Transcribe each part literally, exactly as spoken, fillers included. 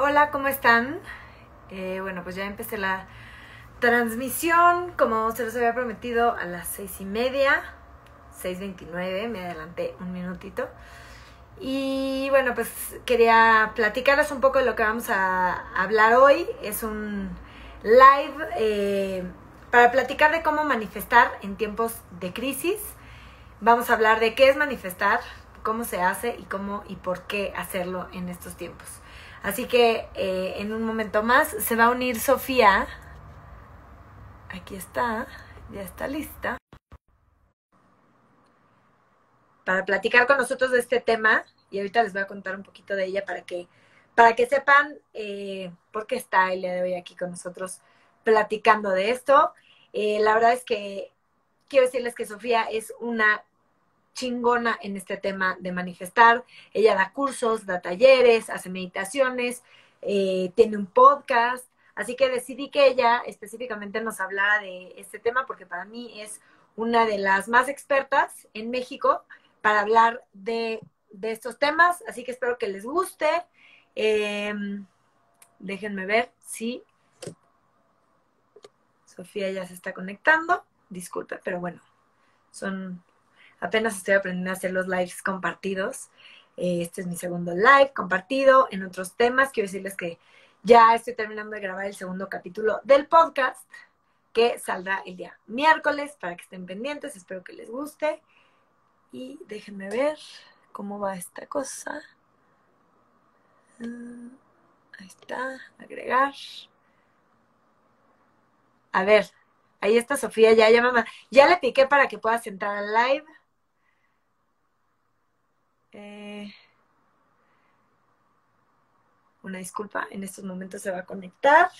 Hola, ¿cómo están? Eh, bueno, pues ya empecé la transmisión, como se los había prometido, a las seis y media, seis veintinueve, me adelanté un minutito. Y bueno, pues quería platicarles un poco de lo que vamos a hablar hoy. Es un live eh, para platicar de cómo manifestar en tiempos de crisis. Vamos a hablar de qué es manifestar, cómo se hace y cómo y por qué hacerlo en estos tiempos. Así que eh, en un momento más se va a unir Sofía. Aquí está, ya está lista. Para platicar con nosotros de este tema, y ahorita les voy a contar un poquito de ella para que, para que sepan eh, por qué está el día de hoy aquí con nosotros platicando de esto. Eh, la verdad es que quiero decirles que Sofía es una chingona en este tema de manifestar. Ella da cursos, da talleres, hace meditaciones, eh, tiene un podcast. Así que decidí que ella específicamente nos hablara de este tema porque para mí es una de las más expertas en México para hablar de, de estos temas, así que espero que les guste. Eh, déjenme ver si Sofía ya se está conectando. Disculpe, pero bueno, son apenas estoy aprendiendo a hacer los lives compartidos. Eh, este es mi segundo live compartido en otros temas. Quiero decirles que ya estoy terminando de grabar el segundo capítulo del podcast, que saldrá el día miércoles, para que estén pendientes. Espero que les guste. Y déjenme ver cómo va esta cosa. Uh, ahí está, agregar. A ver, ahí está Sofía, ya, ya mamá. Ya le piqué para que puedas entrar al live. Eh, una disculpa, en estos momentos se va a conectar.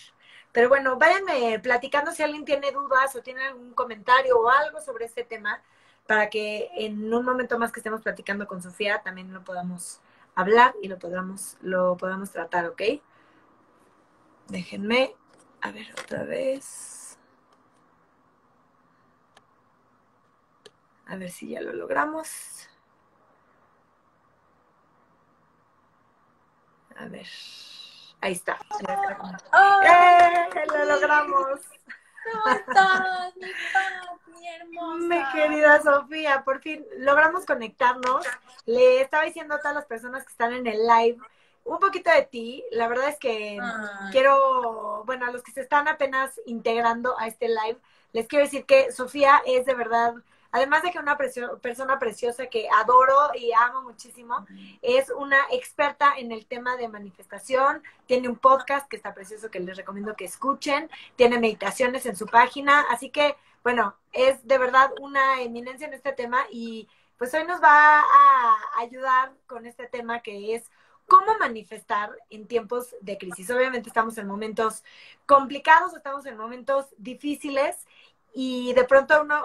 Pero bueno, váyanme platicando si alguien tiene dudas o tiene algún comentario o algo sobre este tema, para que en un momento más que estemos platicando con Sofía también lo podamos hablar y lo podamos, lo podamos tratar, ¿ok? Déjenme, a ver otra vez. A ver si ya lo logramos. A ver, ahí está. ¡Oh! ¡Eh! ¡Lo logramos! ¿Cómo estás, mi Patty, mi hermosa? Mi querida Sofía, por fin logramos conectarnos. Le estaba diciendo a todas las personas que están en el live un poquito de ti. La verdad es que Ay. quiero, bueno, a los que se están apenas integrando a este live, les quiero decir que Sofía es de verdad, además de que una precio, persona preciosa que adoro y amo muchísimo, es una experta en el tema de manifestación, tiene un podcast que está precioso que les recomiendo que escuchen, tiene meditaciones en su página, así que, bueno, es de verdad una eminencia en este tema y pues hoy nos va a ayudar con este tema que es cómo manifestar en tiempos de crisis. Obviamente estamos en momentos complicados, estamos en momentos difíciles y de pronto uno...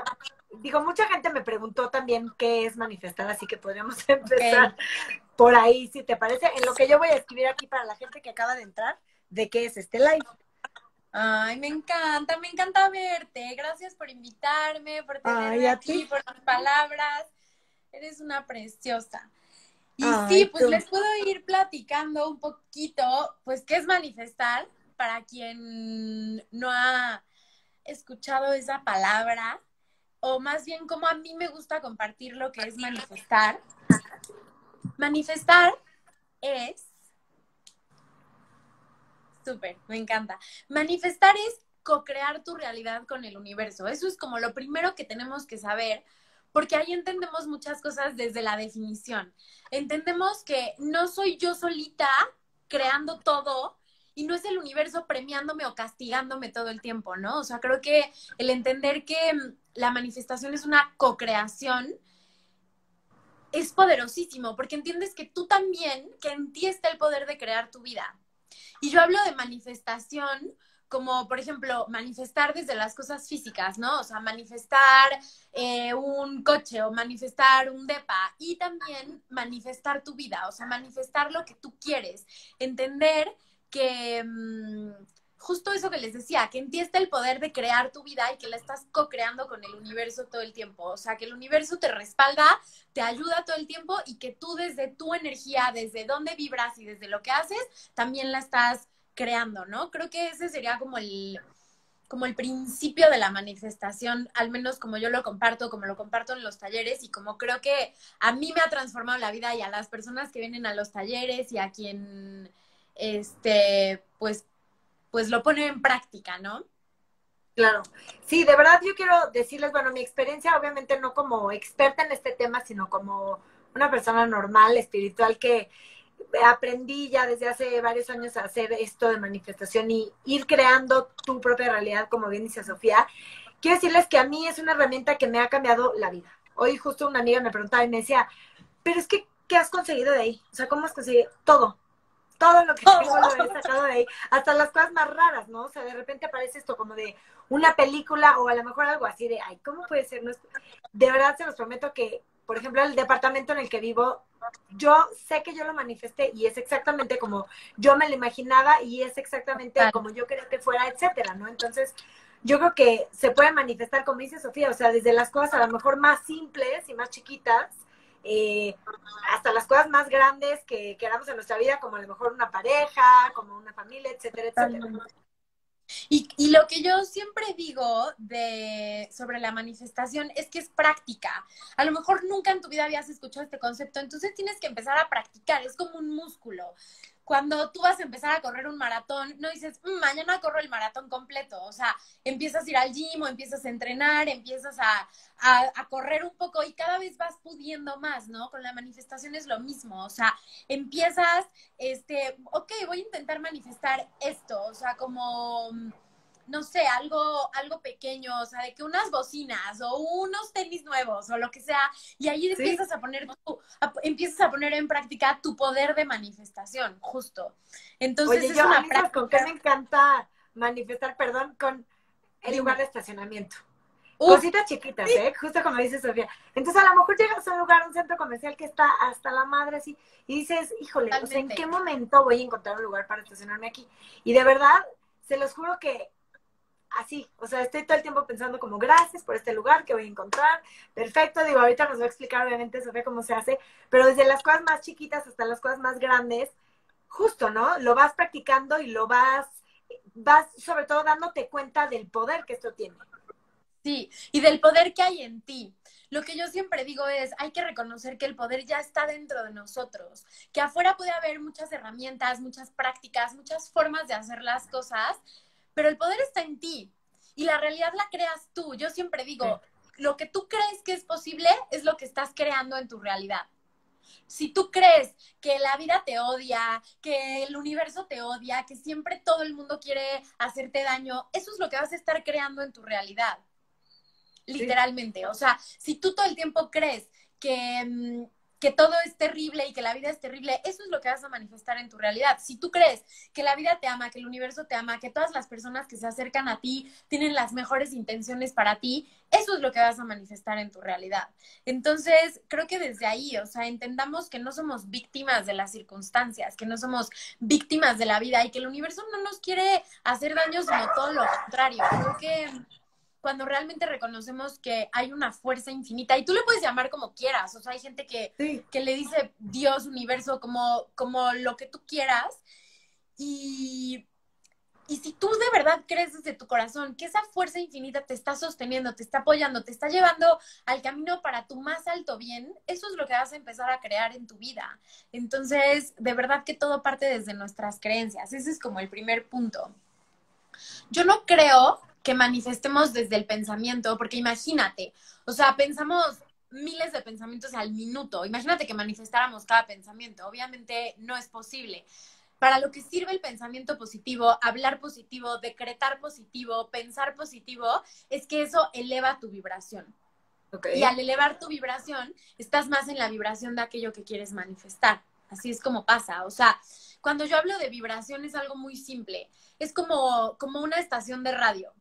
Digo, mucha gente me preguntó también qué es manifestar, así que podríamos empezar okay. por ahí, si te parece, en lo que yo voy a escribir aquí para la gente que acaba de entrar, de qué es este live. Ay, me encanta, me encanta verte. Gracias por invitarme, por tenerme aquí, por tus palabras. Eres una preciosa. Y Ay, sí, pues tú. les puedo ir platicando un poquito, pues, qué es manifestar, para quien no ha escuchado esa palabra, o más bien como a mí me gusta compartir lo que es manifestar. Manifestar es... Súper, me encanta. Manifestar es co-crear tu realidad con el universo. Eso es como lo primero que tenemos que saber, porque ahí entendemos muchas cosas desde la definición. Entendemos que no soy yo solita creando todo, y no es el universo premiándome o castigándome todo el tiempo, ¿no? O sea, creo que el entender que la manifestación es una co-creación es poderosísimo, porque entiendes que tú también, que en ti está el poder de crear tu vida. Y yo hablo de manifestación como, por ejemplo, manifestar desde las cosas físicas, ¿no? O sea, manifestar eh, un coche o manifestar un depa, y también manifestar tu vida, o sea, manifestar lo que tú quieres, entender que um, justo eso que les decía, que en ti está el poder de crear tu vida y que la estás co-creando con el universo todo el tiempo. O sea, que el universo te respalda, te ayuda todo el tiempo y que tú desde tu energía, desde dónde vibras y desde lo que haces, también la estás creando, ¿no? Creo que ese sería como el, como el principio de la manifestación, al menos como yo lo comparto, como lo comparto en los talleres y como creo que a mí me ha transformado la vida y a las personas que vienen a los talleres y a quien, este, pues, pues lo ponen en práctica, ¿no? Claro. Sí, de verdad yo quiero decirles, bueno, mi experiencia obviamente no como experta en este tema, sino como una persona normal, espiritual, que aprendí ya desde hace varios años a hacer esto de manifestación y ir creando tu propia realidad, como bien dice Sofía. Quiero decirles que a mí es una herramienta que me ha cambiado la vida. Hoy justo una amiga me preguntaba y me decía, pero es que, ¿qué has conseguido de ahí? O sea, ¿cómo has conseguido? Todo. Todo lo que tengo lo he sacado de ahí, hasta las cosas más raras, ¿no? O sea, de repente aparece esto como de una película o a lo mejor algo así de, ay, ¿cómo puede ser? De verdad se los prometo que, por ejemplo, el departamento en el que vivo, yo sé que yo lo manifesté y es exactamente como yo me lo imaginaba y es exactamente como yo quería que fuera, etcétera, ¿no? Entonces, yo creo que se puede manifestar, como dice Sofía, o sea, desde las cosas a lo mejor más simples y más chiquitas, Eh, hasta las cosas más grandes que queramos en nuestra vida, como a lo mejor una pareja, como una familia, etcétera, etcétera. Y, y lo que yo siempre digo de, sobre la manifestación es que es práctica. A lo mejor nunca en tu vida habías escuchado este concepto, entonces tienes que empezar a practicar, es como un músculo. Cuando tú vas a empezar a correr un maratón, no dices, mmm, mañana corro el maratón completo. O sea, empiezas a ir al gym o empiezas a entrenar, empiezas a, a, a correr un poco y cada vez vas pudiendo más, ¿no? Con la manifestación es lo mismo. O sea, empiezas, este, ok, voy a intentar manifestar esto. O sea, como, no sé, algo, algo pequeño. O sea, de que unas bocinas o unos tenis nuevos o lo que sea. Y ahí ¿sí? empiezas a poner tú, a, empiezas a poner en práctica tu poder de manifestación, justo. Entonces, oye, es yo, una amigos, práctica. ¿Con qué me encanta manifestar? Perdón, con el Dime. lugar de estacionamiento. Uf, cositas chiquitas, ¿eh? Sí. Justo como dice Sofía. Entonces, a lo mejor llegas a un lugar, un centro comercial que está hasta la madre así, y dices, híjole, o sea, ¿en qué momento voy a encontrar un lugar para estacionarme aquí? Y de verdad, se los juro que así, o sea, estoy todo el tiempo pensando como, gracias por este lugar que voy a encontrar, perfecto, digo, ahorita nos va a explicar obviamente Sofía cómo se hace, pero desde las cosas más chiquitas hasta las cosas más grandes, justo, ¿no? Lo vas practicando y lo vas, vas sobre todo dándote cuenta del poder que esto tiene. Sí, y del poder que hay en ti. Lo que yo siempre digo es, hay que reconocer que el poder ya está dentro de nosotros, que afuera puede haber muchas herramientas, muchas prácticas, muchas formas de hacer las cosas, pero el poder está en ti y la realidad la creas tú. Yo siempre digo, sí. Lo que tú crees que es posible es lo que estás creando en tu realidad. Si tú crees que la vida te odia, que el universo te odia, que siempre todo el mundo quiere hacerte daño, eso es lo que vas a estar creando en tu realidad, literalmente. Sí. O sea, si tú todo el tiempo crees que... que todo es terrible y que la vida es terrible, eso es lo que vas a manifestar en tu realidad. Si tú crees que la vida te ama, que el universo te ama, que todas las personas que se acercan a ti tienen las mejores intenciones para ti, eso es lo que vas a manifestar en tu realidad. Entonces, creo que desde ahí, o sea, entendamos que no somos víctimas de las circunstancias, que no somos víctimas de la vida y que el universo no nos quiere hacer daño, sino todo lo contrario. Creo que cuando realmente reconocemos que hay una fuerza infinita, y tú le puedes llamar como quieras, o sea, hay gente que, sí. que le dice Dios, universo, como, como lo que tú quieras, y, y si tú de verdad crees desde tu corazón que esa fuerza infinita te está sosteniendo, te está apoyando, te está llevando al camino para tu más alto bien, eso es lo que vas a empezar a crear en tu vida. Entonces, de verdad que todo parte desde nuestras creencias, ese es como el primer punto. Yo no creo que manifestemos desde el pensamiento, porque imagínate, o sea, pensamos miles de pensamientos al minuto, imagínate que manifestáramos cada pensamiento, obviamente no es posible. Para lo que sirve el pensamiento positivo, hablar positivo, decretar positivo, pensar positivo, es que eso eleva tu vibración. Okay. Y al elevar tu vibración, estás más en la vibración de aquello que quieres manifestar. Así es como pasa, o sea, cuando yo hablo de vibración es algo muy simple, es como, como una estación de radio.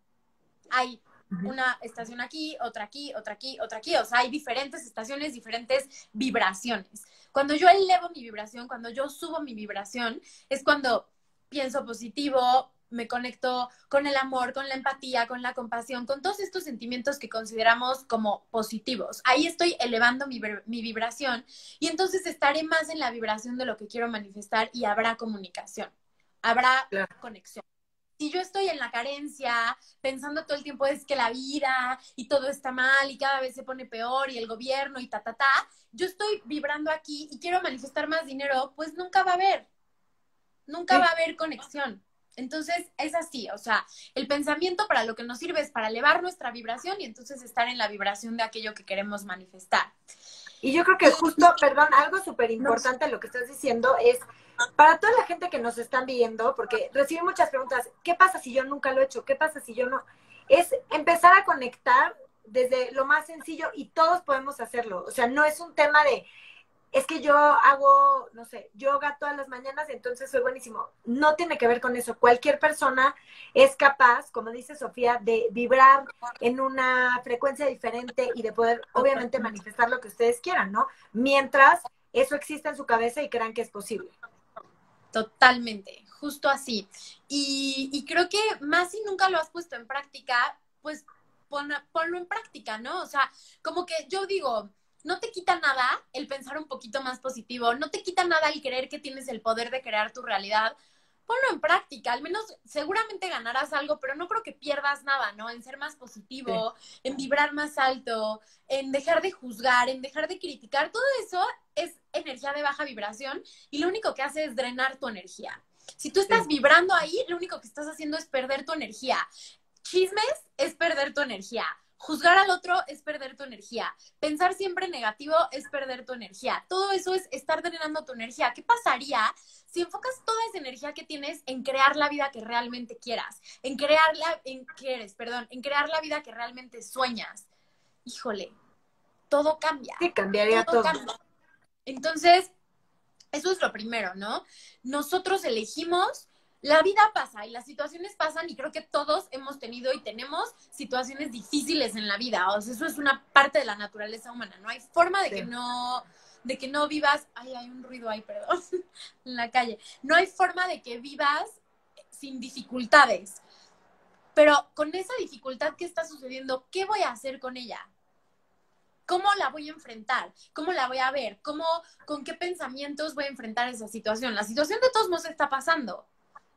Hay una estación aquí, otra aquí, otra aquí, otra aquí. O sea, hay diferentes estaciones, diferentes vibraciones. Cuando yo elevo mi vibración, cuando yo subo mi vibración, es cuando pienso positivo, me conecto con el amor, con la empatía, con la compasión, con todos estos sentimientos que consideramos como positivos. Ahí estoy elevando mi, mi vibración y entonces estaré más en la vibración de lo que quiero manifestar y habrá comunicación, habrá claro. conexión. Si yo estoy en la carencia, pensando todo el tiempo es que la vida y todo está mal y cada vez se pone peor y el gobierno y ta, ta, ta, yo estoy vibrando aquí y quiero manifestar más dinero, pues nunca va a haber, nunca sí. va a haber conexión. Entonces es así, o sea, el pensamiento para lo que nos sirve es para elevar nuestra vibración y entonces estar en la vibración de aquello que queremos manifestar. Y yo creo que justo, perdón, algo súper importante lo que estás diciendo es, para toda la gente que nos están viendo, porque recibí muchas preguntas, ¿qué pasa si yo nunca lo he hecho? ¿Qué pasa si yo no? Es empezar a conectar desde lo más sencillo y todos podemos hacerlo. O sea, no es un tema de, es que yo hago, no sé, yoga todas las mañanas, entonces soy buenísimo. No tiene que ver con eso. Cualquier persona es capaz, como dice Sofía, de vibrar en una frecuencia diferente y de poder, obviamente, manifestar lo que ustedes quieran, ¿no? Mientras eso exista en su cabeza y crean que es posible. Totalmente, justo así. Y, y creo que más si nunca lo has puesto en práctica, pues pon, ponlo en práctica, ¿no? O sea, como que yo digo... No te quita nada el pensar un poquito más positivo, no te quita nada el creer que tienes el poder de crear tu realidad. Ponlo en práctica, al menos seguramente ganarás algo, pero no creo que pierdas nada, ¿no? En ser más positivo, sí. en vibrar más alto, en dejar de juzgar, en dejar de criticar. Todo eso es energía de baja vibración y lo único que hace es drenar tu energía. Si tú estás sí. vibrando ahí, lo único que estás haciendo es perder tu energía. Chismes es perder tu energía. Juzgar al otro es perder tu energía. Pensar siempre negativo es perder tu energía. Todo eso es estar drenando tu energía. ¿Qué pasaría si enfocas toda esa energía que tienes en crear la vida que realmente quieras? En crear la, en, ¿qué eres? Perdón, en crear la vida que realmente sueñas. Híjole, todo cambia. Sí, cambiaría todo. todo. Cambia. Entonces, eso es lo primero, ¿no? Nosotros elegimos... La vida pasa y las situaciones pasan y creo que todos hemos tenido y tenemos situaciones difíciles en la vida. O sea, eso es una parte de la naturaleza humana. No hay forma de sí. que no de que no vivas... Ay, hay un ruido ahí, perdón, en la calle. No hay forma de que vivas sin dificultades. Pero con esa dificultad que está sucediendo, ¿qué voy a hacer con ella? ¿Cómo la voy a enfrentar? ¿Cómo la voy a ver? ¿Cómo, con qué pensamientos voy a enfrentar esa situación? La situación de todos modos está pasando.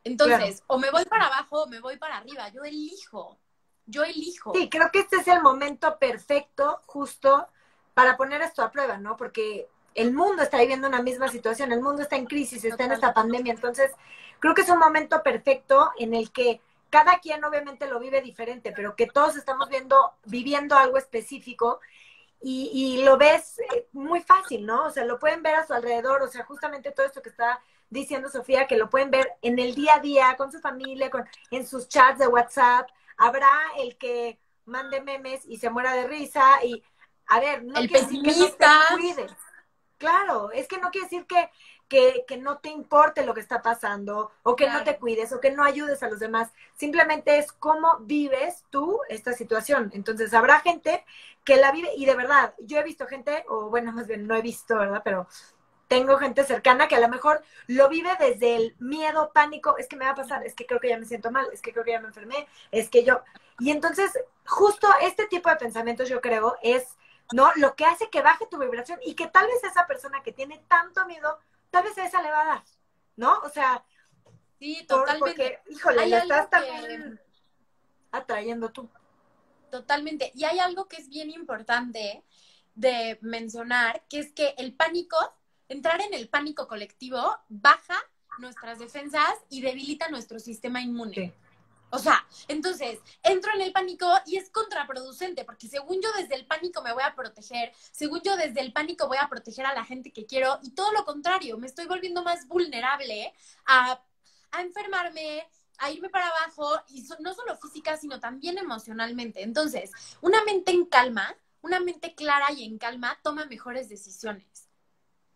Entonces, claro. o me voy para abajo o me voy para arriba. Yo elijo, yo elijo. Sí, creo que este es el momento perfecto, justo, para poner esto a prueba, ¿no? Porque el mundo está viviendo una misma situación, el mundo está en crisis, está Total. en esta pandemia. Entonces, creo que es un momento perfecto en el que cada quien obviamente lo vive diferente, pero que todos estamos viendo, viviendo algo específico y, y lo ves muy fácil, ¿no? O sea, lo pueden ver a su alrededor, o sea, justamente todo esto que está... diciendo Sofía que lo pueden ver en el día a día, con su familia, con en sus chats de WhatsApp. Habrá el que mande memes y se muera de risa y, a ver, no el quiere pesimista. decir que no te cuides. Claro, es que no quiere decir que, que, que no te importe lo que está pasando o que claro. no te cuides o que no ayudes a los demás. Simplemente es cómo vives tú esta situación. Entonces, habrá gente que la vive y de verdad, yo he visto gente, o bueno, más bien no he visto, ¿verdad? Pero... Tengo gente cercana que a lo mejor lo vive desde el miedo, pánico, es que me va a pasar, es que creo que ya me siento mal, es que creo que ya me enfermé, es que yo... Y entonces, justo este tipo de pensamientos, yo creo, es no lo que hace que baje tu vibración y que tal vez esa persona que tiene tanto miedo, tal vez a esa le va a dar, ¿no? O sea... Sí, totalmente. Porque, híjole, la estás también atrayendo tú. Totalmente. Y hay algo que es bien importante de mencionar, que es que el pánico... Entrar en el pánico colectivo baja nuestras defensas y debilita nuestro sistema inmune. Sí. O sea, entonces, entro en el pánico y es contraproducente, porque según yo desde el pánico me voy a proteger, según yo desde el pánico voy a proteger a la gente que quiero, y todo lo contrario, me estoy volviendo más vulnerable a, a enfermarme, a irme para abajo, y no solo física, sino también emocionalmente. Entonces, una mente en calma, una mente clara y en calma, toma mejores decisiones.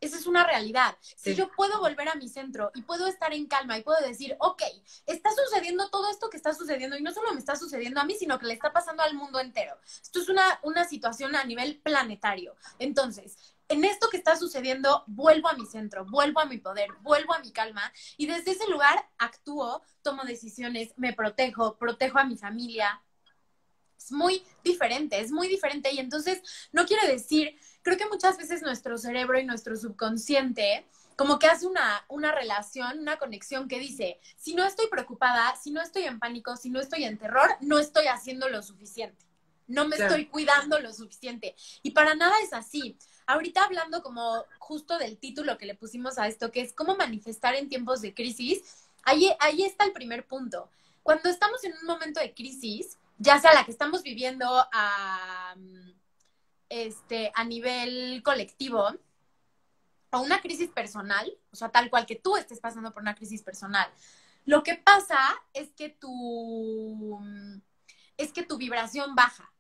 Esa es una realidad. Si sí. yo puedo volver a mi centro y puedo estar en calma y puedo decir, ok, está sucediendo todo esto que está sucediendo y no solo me está sucediendo a mí, sino que le está pasando al mundo entero. Esto es una, una situación a nivel planetario. Entonces, en esto que está sucediendo vuelvo a mi centro, vuelvo a mi poder, vuelvo a mi calma y desde ese lugar actúo, tomo decisiones, me protejo, protejo a mi familia. Es muy diferente, es muy diferente y entonces no quiere decir, creo que muchas veces nuestro cerebro y nuestro subconsciente como que hace una, una relación, una conexión que dice, si no estoy preocupada, si no estoy en pánico, si no estoy en terror, no estoy haciendo lo suficiente. No me claro. estoy cuidando lo suficiente. Y para nada es así. Ahorita hablando como justo del título que le pusimos a esto, que es cómo manifestar en tiempos de crisis, ahí, ahí está el primer punto. Cuando estamos en un momento de crisis, ya sea la que estamos viviendo a, este, a nivel colectivo, o una crisis personal, o sea, tal cual que tú estés pasando por una crisis personal, lo que pasa es que tu, es que tu vibración baja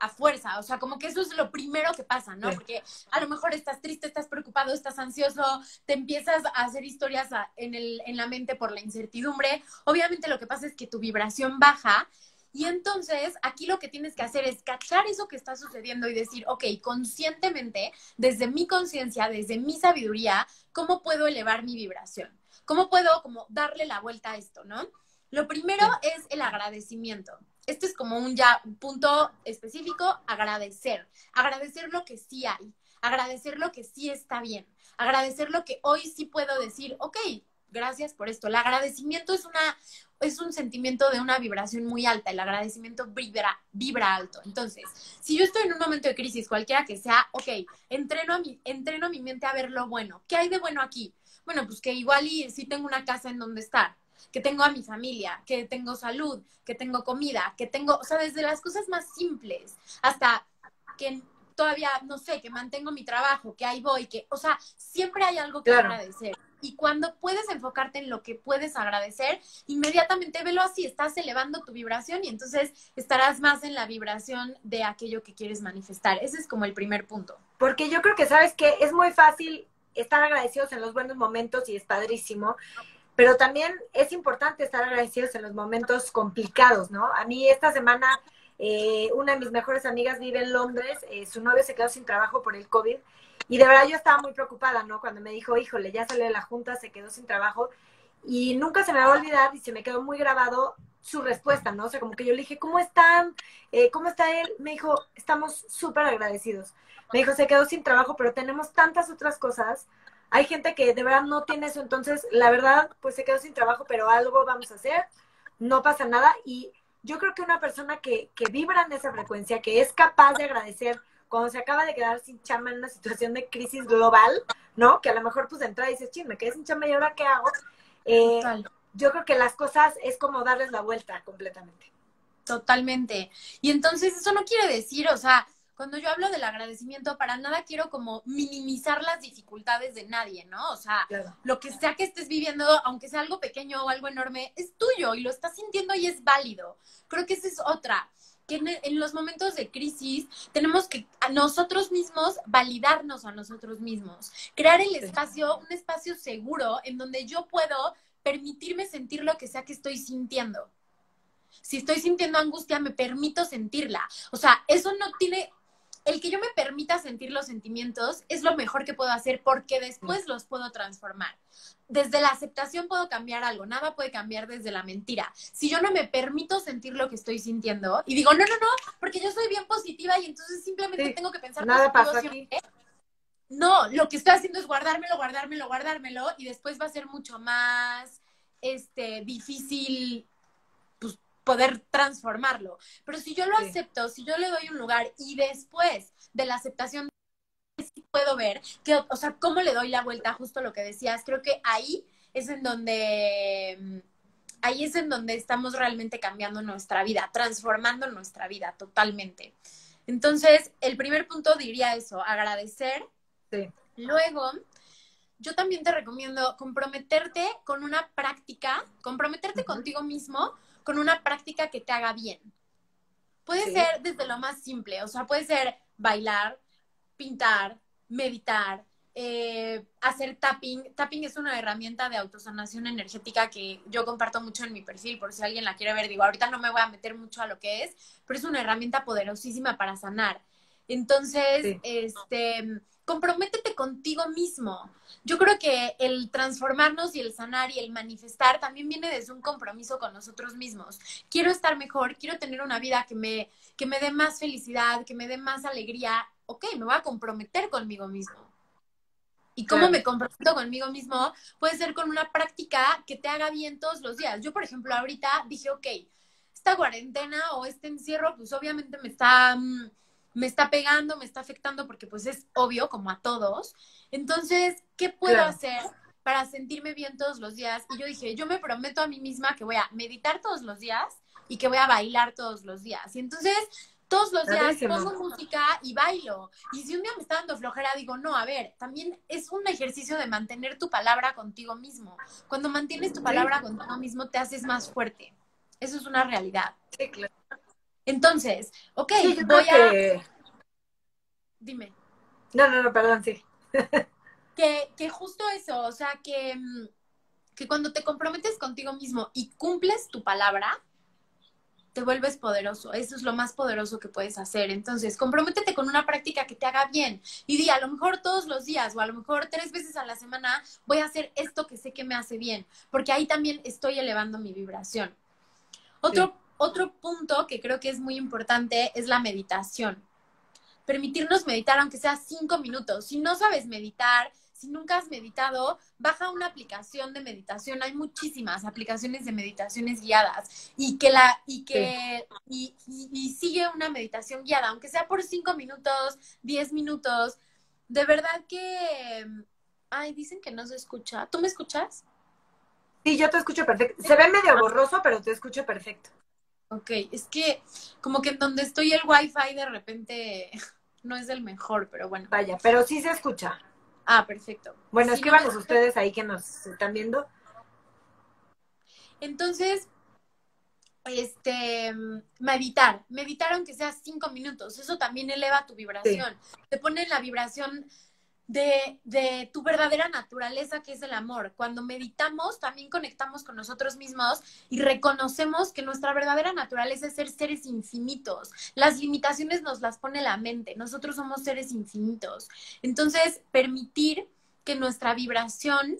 a fuerza. O sea, como que eso es lo primero que pasa, ¿no? Sí. Porque a lo mejor estás triste, estás preocupado, estás ansioso, te empiezas a hacer historias en, el, en la mente por la incertidumbre. Obviamente lo que pasa es que tu vibración baja. Y entonces, aquí lo que tienes que hacer es cachar eso que está sucediendo y decir, ok, conscientemente, desde mi conciencia, desde mi sabiduría, ¿cómo puedo elevar mi vibración? ¿Cómo puedo como darle la vuelta a esto, no? Lo primero es el agradecimiento. Este es como un ya un punto específico, agradecer. Agradecer lo que sí hay, agradecer lo que sí está bien, agradecer lo que hoy sí puedo decir, ok, gracias por esto. El agradecimiento es una... es un sentimiento de una vibración muy alta. El agradecimiento vibra, vibra alto. Entonces, si yo estoy en un momento de crisis, cualquiera que sea, ok, entreno a mi, entreno a mi mente a ver lo bueno. ¿Qué hay de bueno aquí? Bueno, pues que igual y sí tengo una casa en donde estar, que tengo a mi familia, que tengo salud, que tengo comida, que tengo, o sea, desde las cosas más simples hasta que todavía, no sé, que mantengo mi trabajo, que ahí voy, que, o sea, siempre hay algo que claro. agradecer. Y cuando puedes enfocarte en lo que puedes agradecer, inmediatamente velo así, estás elevando tu vibración y entonces estarás más en la vibración de aquello que quieres manifestar. Ese es como el primer punto. Porque yo creo que, ¿sabes qué? Es muy fácil estar agradecidos en los buenos momentos y es padrísimo, pero también es importante estar agradecidos en los momentos complicados, ¿no? A mí esta semana, eh, una de mis mejores amigas vive en Londres, eh, su novio se quedó sin trabajo por el COVID. Y de verdad yo estaba muy preocupada, ¿no? Cuando me dijo, híjole, ya salió de la junta, se quedó sin trabajo. Y nunca se me va a olvidar y se me quedó muy grabado su respuesta, ¿no? O sea, como que yo le dije, ¿cómo están? Eh, ¿Cómo está él? Me dijo, estamos súper agradecidos. Me dijo, se quedó sin trabajo, pero tenemos tantas otras cosas. Hay gente que de verdad no tiene eso. Entonces, la verdad, pues se quedó sin trabajo, pero algo vamos a hacer. No pasa nada. Y yo creo que una persona que, que vibra en esa frecuencia, que es capaz de agradecer cuando se acaba de quedar sin chamba en una situación de crisis global, ¿no? Que a lo mejor, pues, de entrada dices, ching, me quedé sin chamba, ¿y ahora qué hago? Eh, yo creo que las cosas es como darles la vuelta completamente. Totalmente. Y entonces, eso no quiere decir, o sea, cuando yo hablo del agradecimiento, para nada quiero como minimizar las dificultades de nadie, ¿no? O sea, claro. lo que sea que estés viviendo, aunque sea algo pequeño o algo enorme, es tuyo y lo estás sintiendo y es válido. Creo que esa es otra. Que en, en los momentos de crisis tenemos que a nosotros mismos validarnos a nosotros mismos, crear el espacio, un espacio seguro en donde yo puedo permitirme sentir lo que sea que estoy sintiendo. Si estoy sintiendo angustia, me permito sentirla. O sea, eso no tiene... El que yo me permita sentir los sentimientos es lo mejor que puedo hacer porque después los puedo transformar. Desde la aceptación puedo cambiar algo. Nada puede cambiar desde la mentira. Si yo no me permito sentir lo que estoy sintiendo y digo, no, no, no, porque yo soy bien positiva y entonces simplemente sí, tengo que pensar nada positivo siempre. No, lo que estoy haciendo es guardármelo, guardármelo, guardármelo y después va a ser mucho más este, difícil poder transformarlo. Pero si yo lo sí. acepto, si yo le doy un lugar y después de la aceptación sí puedo ver, que, o sea, cómo le doy la vuelta, justo lo que decías, creo que ahí es en donde ahí es en donde estamos realmente cambiando nuestra vida, transformando nuestra vida totalmente. Entonces, el primer punto diría eso, agradecer. Sí. Luego, yo también te recomiendo comprometerte con una práctica, comprometerte uh-huh. contigo mismo con una práctica que te haga bien. Puede sí. ser desde lo más simple, o sea, puede ser bailar, pintar, meditar, eh, hacer tapping. Tapping es una herramienta de autosanación energética que yo comparto mucho en mi perfil, por si alguien la quiere ver. Digo, ahorita no me voy a meter mucho a lo que es, pero es una herramienta poderosísima para sanar. Entonces, sí. este, comprométete contigo mismo. Yo creo que el transformarnos y el sanar y el manifestar también viene desde un compromiso con nosotros mismos. Quiero estar mejor, quiero tener una vida que me, que me dé más felicidad, que me dé más alegría. Ok, me voy a comprometer conmigo mismo. Y cómo me comprometo conmigo mismo puede ser con una práctica que te haga bien todos los días. Yo, por ejemplo, ahorita dije, ok, esta cuarentena o este encierro, pues obviamente me está, me está pegando, me está afectando, porque pues es obvio, como a todos. Entonces, ¿qué puedo claro. hacer para sentirme bien todos los días? Y yo dije, yo me prometo a mí misma que voy a meditar todos los días y que voy a bailar todos los días. Y entonces... todos los días pongo música y bailo. Y si un día me está dando flojera, digo, no, a ver, también es un ejercicio de mantener tu palabra contigo mismo. Cuando mantienes tu palabra contigo mismo, te haces más fuerte. Eso es una realidad. Sí, claro. Entonces, ok, sí, voy a... Que... Dime. No, no, no, perdón, sí. que, que justo eso, o sea, que, que cuando te comprometes contigo mismo y cumples tu palabra, te vuelves poderoso. Eso es lo más poderoso que puedes hacer. Entonces, comprométete con una práctica que te haga bien. Y di, a lo mejor todos los días o a lo mejor tres veces a la semana voy a hacer esto que sé que me hace bien, porque ahí también estoy elevando mi vibración. Otro, sí. otro punto que creo que es muy importante es la meditación. Permitirnos meditar, aunque sea cinco minutos. Si no sabes meditar, si nunca has meditado, baja una aplicación de meditación. Hay muchísimas aplicaciones de meditaciones guiadas. Y que la, y que, sí. y, y, y sigue una meditación guiada, aunque sea por cinco minutos, diez minutos. De verdad que, ay, dicen que no se escucha. ¿Tú me escuchas? Sí, yo te escucho perfecto. Se ve medio borroso, pero te escucho perfecto. Ok, es que como que en donde estoy el wifi de repente no es el mejor, pero bueno. Vaya, pero sí se escucha. Ah, perfecto. Bueno, escríbanos ustedes ahí que nos están viendo. Entonces, este, meditar. Meditar aunque sea cinco minutos. Eso también eleva tu vibración. Sí. Te pone en la vibración de, de tu verdadera naturaleza, que es el amor. Cuando meditamos, también conectamos con nosotros mismos y reconocemos que nuestra verdadera naturaleza es ser seres infinitos. Las limitaciones nos las pone la mente. Nosotros somos seres infinitos. Entonces, permitir que nuestra vibración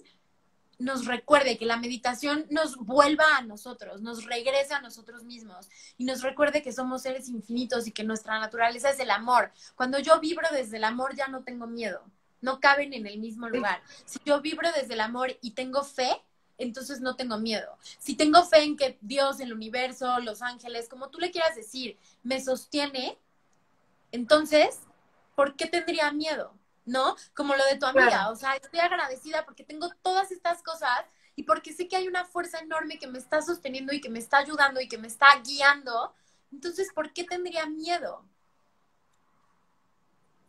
nos recuerde, que la meditación nos vuelva a nosotros, nos regrese a nosotros mismos y nos recuerde que somos seres infinitos y que nuestra naturaleza es el amor. Cuando yo vibro desde el amor, ya no tengo miedo. No caben en el mismo lugar. Si yo vibro desde el amor y tengo fe, entonces no tengo miedo. Si tengo fe en que Dios, el universo, los ángeles, como tú le quieras decir, me sostiene, entonces, ¿por qué tendría miedo? ¿No? Como lo de tu amiga. Claro. O sea, estoy agradecida porque tengo todas estas cosas y porque sé que hay una fuerza enorme que me está sosteniendo y que me está ayudando y que me está guiando. Entonces, ¿por qué tendría miedo?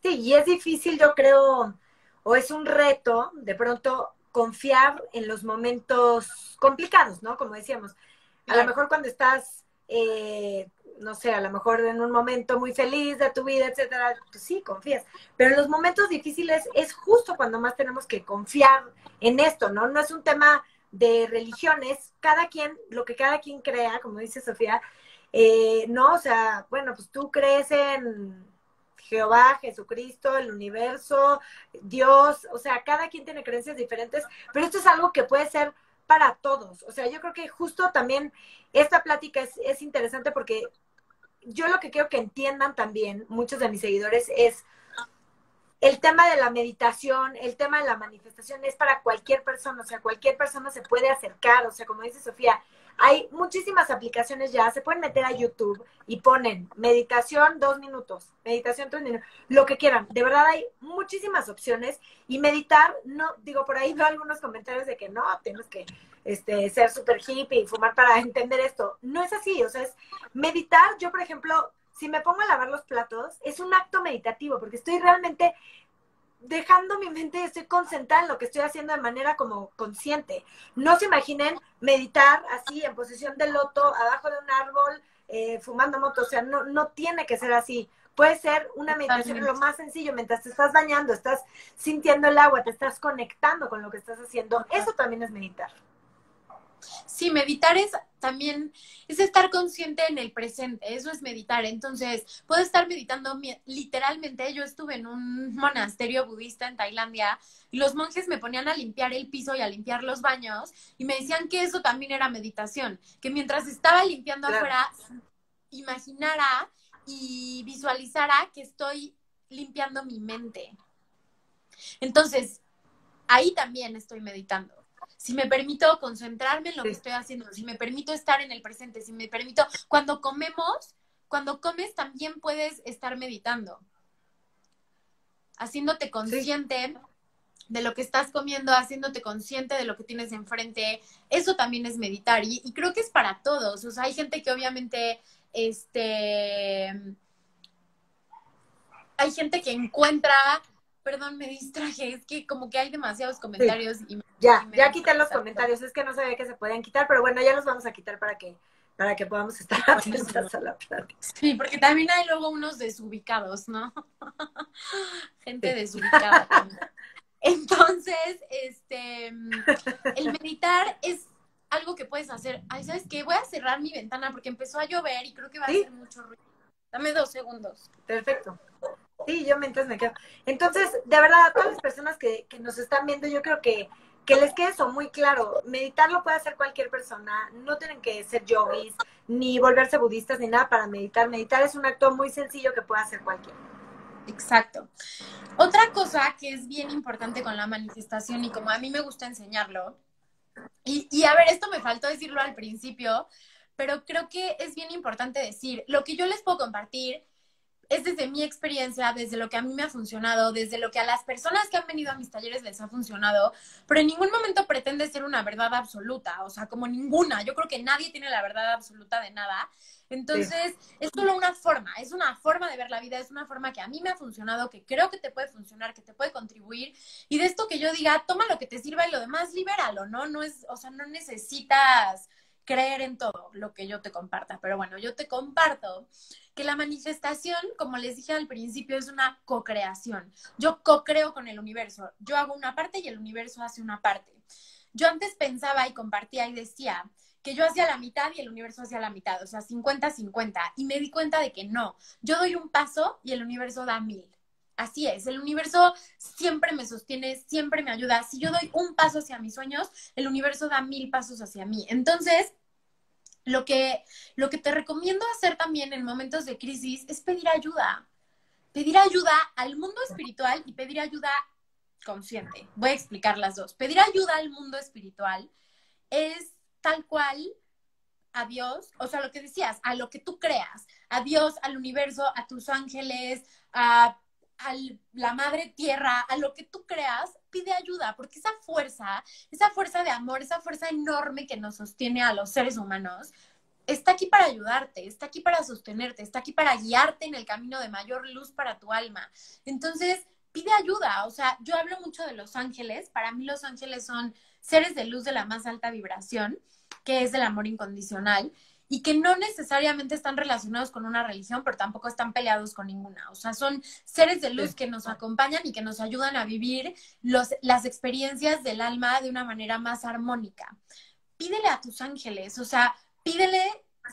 Sí, y es difícil, yo creo... o es un reto, de pronto, confiar en los momentos complicados, ¿no? Como decíamos, a lo mejor cuando estás, eh, no sé, a lo mejor en un momento muy feliz de tu vida, etcétera, pues sí, confías. Pero en los momentos difíciles es justo cuando más tenemos que confiar en esto, ¿no? No es un tema de religiones, cada quien, lo que cada quien crea, como dice Sofía, eh, ¿no? O sea, bueno, pues tú crees en... Jehová, Jesucristo, el universo, Dios, o sea, cada quien tiene creencias diferentes, pero esto es algo que puede ser para todos. O sea, yo creo que justo también esta plática es, es interesante porque yo lo que quiero que entiendan también muchos de mis seguidores es el tema de la meditación, el tema de la manifestación es para cualquier persona, o sea, cualquier persona se puede acercar, o sea, como dice Sofía, hay muchísimas aplicaciones ya, se pueden meter a YouTube y ponen meditación dos minutos, meditación tres minutos, lo que quieran. De verdad hay muchísimas opciones y meditar, no digo, por ahí veo algunos comentarios de que no, tienes que este, ser súper hippie y fumar para entender esto. No es así, o sea, es meditar. Yo, por ejemplo, si me pongo a lavar los platos, es un acto meditativo porque estoy realmente... dejando mi mente, estoy concentrada en lo que estoy haciendo de manera como consciente. No se imaginen meditar así, en posición de loto, abajo de un árbol, eh, fumando moto. O sea, no, no tiene que ser así. Puede ser una meditación lo más sencillo, mientras te estás bañando, estás sintiendo el agua, te estás conectando con lo que estás haciendo. Eso también es meditar. Sí, meditar es también, es estar consciente en el presente, eso es meditar. Entonces, puedo estar meditando, literalmente yo estuve en un monasterio budista en Tailandia y los monjes me ponían a limpiar el piso y a limpiar los baños y me decían que eso también era meditación, que mientras estaba limpiando claro. afuera, imaginara y visualizara que estoy limpiando mi mente. Entonces, ahí también estoy meditando. Si me permito concentrarme en lo que estoy haciendo, si me permito estar en el presente, si me permito... Cuando comemos, cuando comes también puedes estar meditando. Haciéndote consciente sí. de lo que estás comiendo, haciéndote consciente de lo que tienes enfrente. Eso también es meditar. Y, y creo que es para todos. O sea, hay gente que obviamente... este hay gente que encuentra... Perdón, me distraje, es que como que hay demasiados comentarios. Sí. Y me, ya, y me ya quité los comentarios, es que no sabía que se podían quitar, pero bueno, ya los vamos a quitar para que para que podamos estar atentos bueno, a la plática. Sí, porque también hay luego unos desubicados, ¿no? Gente sí. desubicada. Entonces, este, el meditar es algo que puedes hacer. Ay, ¿sabes qué? Voy a cerrar mi ventana porque empezó a llover y creo que va ¿Sí? a hacer mucho ruido. Dame dos segundos. Perfecto. Sí, yo mientras me quedo. Entonces, de verdad, a todas las personas que, que nos están viendo, yo creo que, que les quede eso muy claro. Meditar lo puede hacer cualquier persona. No tienen que ser yogis, ni volverse budistas, ni nada para meditar. Meditar es un acto muy sencillo que puede hacer cualquiera. Exacto. Otra cosa que es bien importante con la manifestación y como a mí me gusta enseñarlo, y, y a ver, esto me faltó decirlo al principio, pero creo que es bien importante decir, lo que yo les puedo compartir es desde mi experiencia, desde lo que a mí me ha funcionado, desde lo que a las personas que han venido a mis talleres les ha funcionado, pero en ningún momento pretende ser una verdad absoluta, o sea, como ninguna. Yo creo que nadie tiene la verdad absoluta de nada. Entonces, sí. es solo una forma, es una forma de ver la vida, es una forma que a mí me ha funcionado, que creo que te puede funcionar, que te puede contribuir. Y de esto que yo diga, toma lo que te sirva y lo demás, libéralo, ¿no? No es, o sea, no necesitas creer en todo lo que yo te comparta. Pero bueno, yo te comparto que la manifestación, como les dije al principio, es una co-creación. Yo co-creo con el universo. Yo hago una parte y el universo hace una parte. Yo antes pensaba y compartía y decía que yo hacía la mitad y el universo hacía la mitad, o sea, cincuenta cincuenta. Y me di cuenta de que no. Yo doy un paso y el universo da mil. Así es, el universo siempre me sostiene, siempre me ayuda. Si yo doy un paso hacia mis sueños, el universo da mil pasos hacia mí. Entonces, lo que, lo que te recomiendo hacer también en momentos de crisis es pedir ayuda. Pedir ayuda al mundo espiritual y pedir ayuda consciente. Voy a explicar las dos. Pedir ayuda al mundo espiritual es tal cual... a Dios, o sea, lo que decías, a lo que tú creas. A Dios, al universo, a tus ángeles, a... a la madre tierra, a lo que tú creas, pide ayuda, porque esa fuerza, esa fuerza de amor, esa fuerza enorme que nos sostiene a los seres humanos, está aquí para ayudarte, está aquí para sostenerte, está aquí para guiarte en el camino de mayor luz para tu alma. Entonces, pide ayuda. O sea, yo hablo mucho de los ángeles. Para mí los ángeles son seres de luz de la más alta vibración, que es el amor incondicional, y que no necesariamente están relacionados con una religión, pero tampoco están peleados con ninguna. O sea, son seres de luz que nos acompañan y que nos ayudan a vivir los, las experiencias del alma de una manera más armónica. Pídele a tus ángeles, o sea, pídele,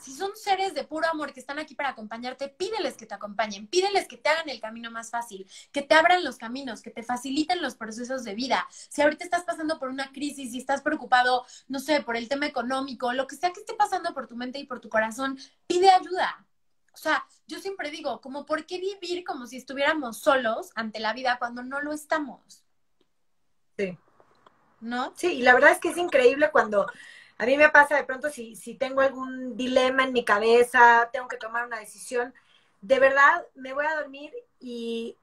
si son seres de puro amor que están aquí para acompañarte, pídeles que te acompañen, pídeles que te hagan el camino más fácil, que te abran los caminos, que te faciliten los procesos de vida. Si ahorita estás pasando por una crisis y estás preocupado, no sé, por el tema económico, lo que sea que esté pasando por tu mente y por tu corazón, pide ayuda. O sea, yo siempre digo, como ¿por qué vivir como si estuviéramos solos ante la vida cuando no lo estamos? Sí. ¿No? Sí, y la verdad es que es increíble cuando... A mí me pasa de pronto si, si tengo algún dilema en mi cabeza, tengo que tomar una decisión, de verdad me voy a dormir y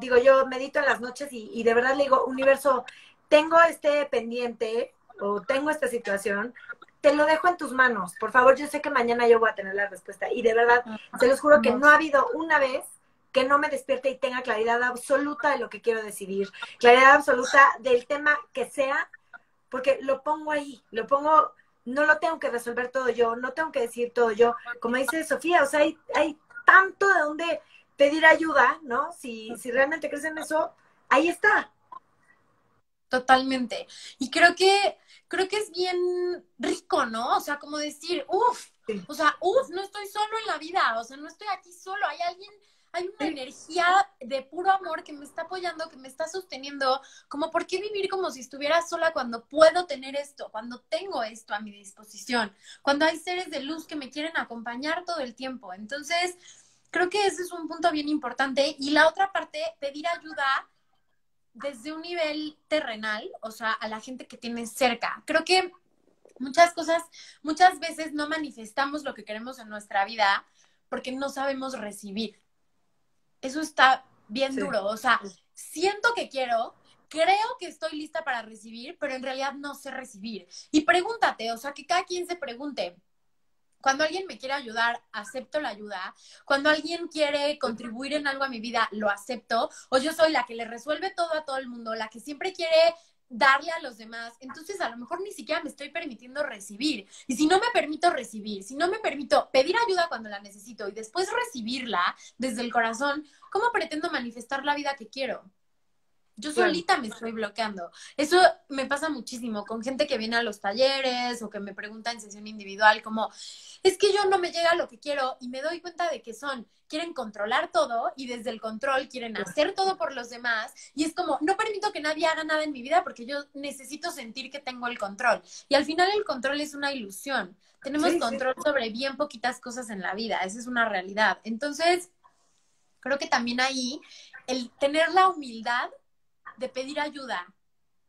digo, yo medito en las noches y, y de verdad le digo, universo, tengo este pendiente o tengo esta situación, te lo dejo en tus manos, por favor, yo sé que mañana yo voy a tener la respuesta. Y de verdad, se los juro que no ha habido una vez que no me despierte y tenga claridad absoluta de lo que quiero decidir, claridad absoluta del tema que sea, porque lo pongo ahí, lo pongo, no lo tengo que resolver todo yo, no tengo que decir todo yo, como dice Sofía, o sea, hay, hay tanto de donde pedir ayuda, ¿no? Si, si realmente crees en eso, ahí está. Totalmente. Y creo que, creo que es bien rico, ¿no? O sea, como decir, uff, sí. o sea, uff, no estoy solo en la vida, o sea, no estoy aquí solo, hay alguien, hay una sí. energía de puro amor que me está apoyando, que me está sosteniendo, como por qué vivir como si estuviera sola cuando puedo tener esto, cuando tengo esto a mi disposición, cuando hay seres de luz que me quieren acompañar todo el tiempo. Entonces, creo que ese es un punto bien importante. Y la otra parte, pedir ayuda desde un nivel terrenal, o sea, a la gente que tienes cerca. Creo que muchas cosas, muchas veces no manifestamos lo que queremos en nuestra vida porque no sabemos recibir. Eso está bien sí. duro. O sea, siento que quiero, creo que estoy lista para recibir, pero en realidad no sé recibir. Y pregúntate, o sea, que cada quien se pregunte. Cuando alguien me quiere ayudar, acepto la ayuda. Cuando alguien quiere contribuir en algo a mi vida, lo acepto. O yo soy la que le resuelve todo a todo el mundo, la que siempre quiere darle a los demás. Entonces, a lo mejor ni siquiera me estoy permitiendo recibir. Y si no me permito recibir, si no me permito pedir ayuda cuando la necesito y después recibirla desde el corazón, ¿cómo pretendo manifestar la vida que quiero? Yo solita me estoy bloqueando. Eso me pasa muchísimo con gente que viene a los talleres o que me pregunta en sesión individual como, es que yo no me llega a lo que quiero, y me doy cuenta de que son, quieren controlar todo y desde el control quieren hacer todo por los demás, y es como, no permito que nadie haga nada en mi vida porque yo necesito sentir que tengo el control. Y al final el control es una ilusión. Tenemos sí, control sí. sobre bien poquitas cosas en la vida. Esa es una realidad. Entonces, creo que también ahí el tener la humildad de pedir ayuda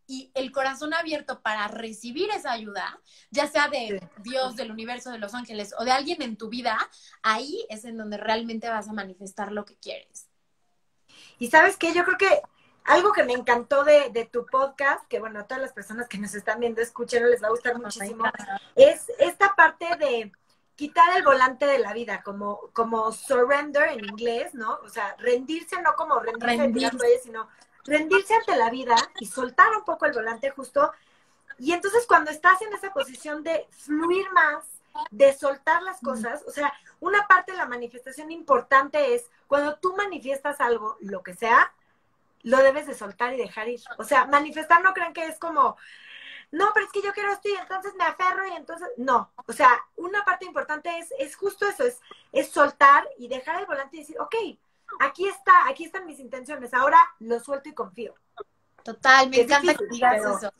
y el corazón abierto para recibir esa ayuda, ya sea de Dios, del universo, de los ángeles o de alguien en tu vida, ahí es en donde realmente vas a manifestar lo que quieres. Y ¿sabes qué? Yo creo que algo que me encantó de, de tu podcast, que bueno, a todas las personas que nos están viendo, escuchen, les va a gustar muchísimo, es esta parte de quitar el volante de la vida, como, como surrender en inglés, ¿no? O sea, rendirse, no como rendirse, rendirse. En inglés, sino rendirse ante la vida y soltar un poco el volante justo. Y entonces cuando estás en esa posición de fluir más, de soltar las cosas, o sea, una parte de la manifestación importante es cuando tú manifiestas algo, lo que sea, lo debes de soltar y dejar ir. O sea, manifestar no crean que es como, no, pero es que yo quiero esto y entonces me aferro y entonces, no. O sea, una parte importante es, es justo eso, es, es soltar y dejar el volante y decir, ok, aquí está, aquí están mis intenciones, ahora lo suelto y confío. Total, me encanta que digas eso.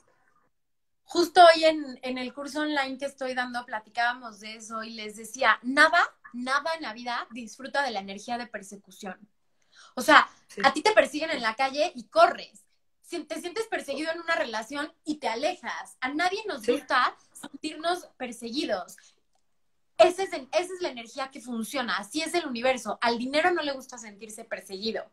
Justo hoy en, en el curso online que estoy dando platicábamos de eso y les decía, nada, nada en la vida disfruta de la energía de persecución. O sea, sí. a ti te persiguen en la calle y corres. Te sientes perseguido en una relación y te alejas. A nadie nos sí. gusta sentirnos perseguidos. Ese es el, esa es la energía que funciona, así es el universo. Al dinero no le gusta sentirse perseguido.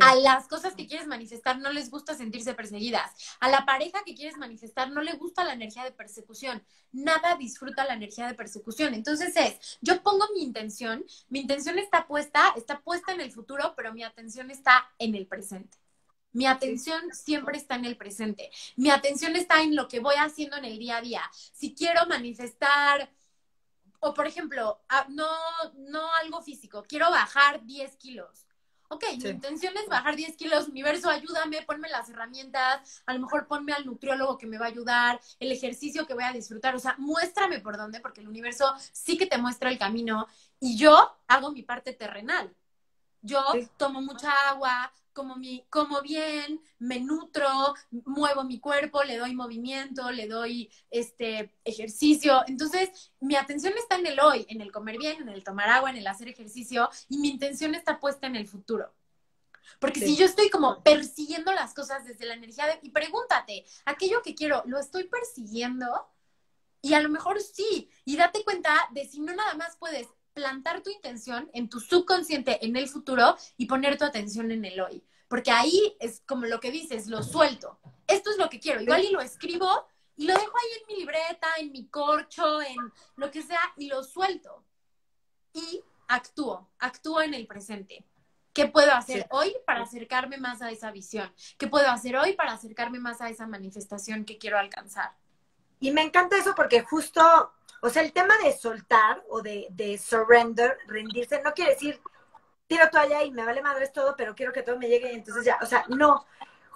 A las cosas que quieres manifestar no les gusta sentirse perseguidas. A la pareja que quieres manifestar no le gusta la energía de persecución. Nada disfruta la energía de persecución. Entonces es, yo pongo mi intención, mi intención está puesta, está puesta en el futuro, pero mi atención está en el presente. Mi atención siempre está en el presente. Mi atención está en lo que voy haciendo en el día a día. Si quiero manifestar... O, por ejemplo, no, no algo físico, quiero bajar diez kilos. Ok, sí. mi intención es bajar diez kilos, universo, ayúdame, ponme las herramientas, a lo mejor ponme al nutriólogo que me va a ayudar, el ejercicio que voy a disfrutar, o sea, muéstrame por dónde, porque el universo sí que te muestra el camino y yo hago mi parte terrenal. Yo sí. tomo mucha agua, como, mi, como bien, me nutro, muevo mi cuerpo, le doy movimiento, le doy este ejercicio. Entonces, mi atención está en el hoy, en el comer bien, en el tomar agua, en el hacer ejercicio, y mi intención está puesta en el futuro. Porque sí. si yo estoy como persiguiendo las cosas desde la energía de... Y pregúntate, aquello que quiero, ¿lo estoy persiguiendo? Y a lo mejor sí. Y date cuenta de si no nada más puedes... plantar tu intención en tu subconsciente en el futuro y poner tu atención en el hoy. Porque ahí es como lo que dices, lo suelto. Esto es lo que quiero. Igual y lo escribo y lo dejo ahí en mi libreta, en mi corcho, en lo que sea, y lo suelto. Y actúo, actúo en el presente. ¿Qué puedo hacer sí. hoy para acercarme más a esa visión? ¿Qué puedo hacer hoy para acercarme más a esa manifestación que quiero alcanzar? Y me encanta eso porque justo... O sea, el tema de soltar o de, de surrender, rendirse, no quiere decir tiro toalla y me vale madres todo, pero quiero que todo me llegue y entonces ya, o sea, no.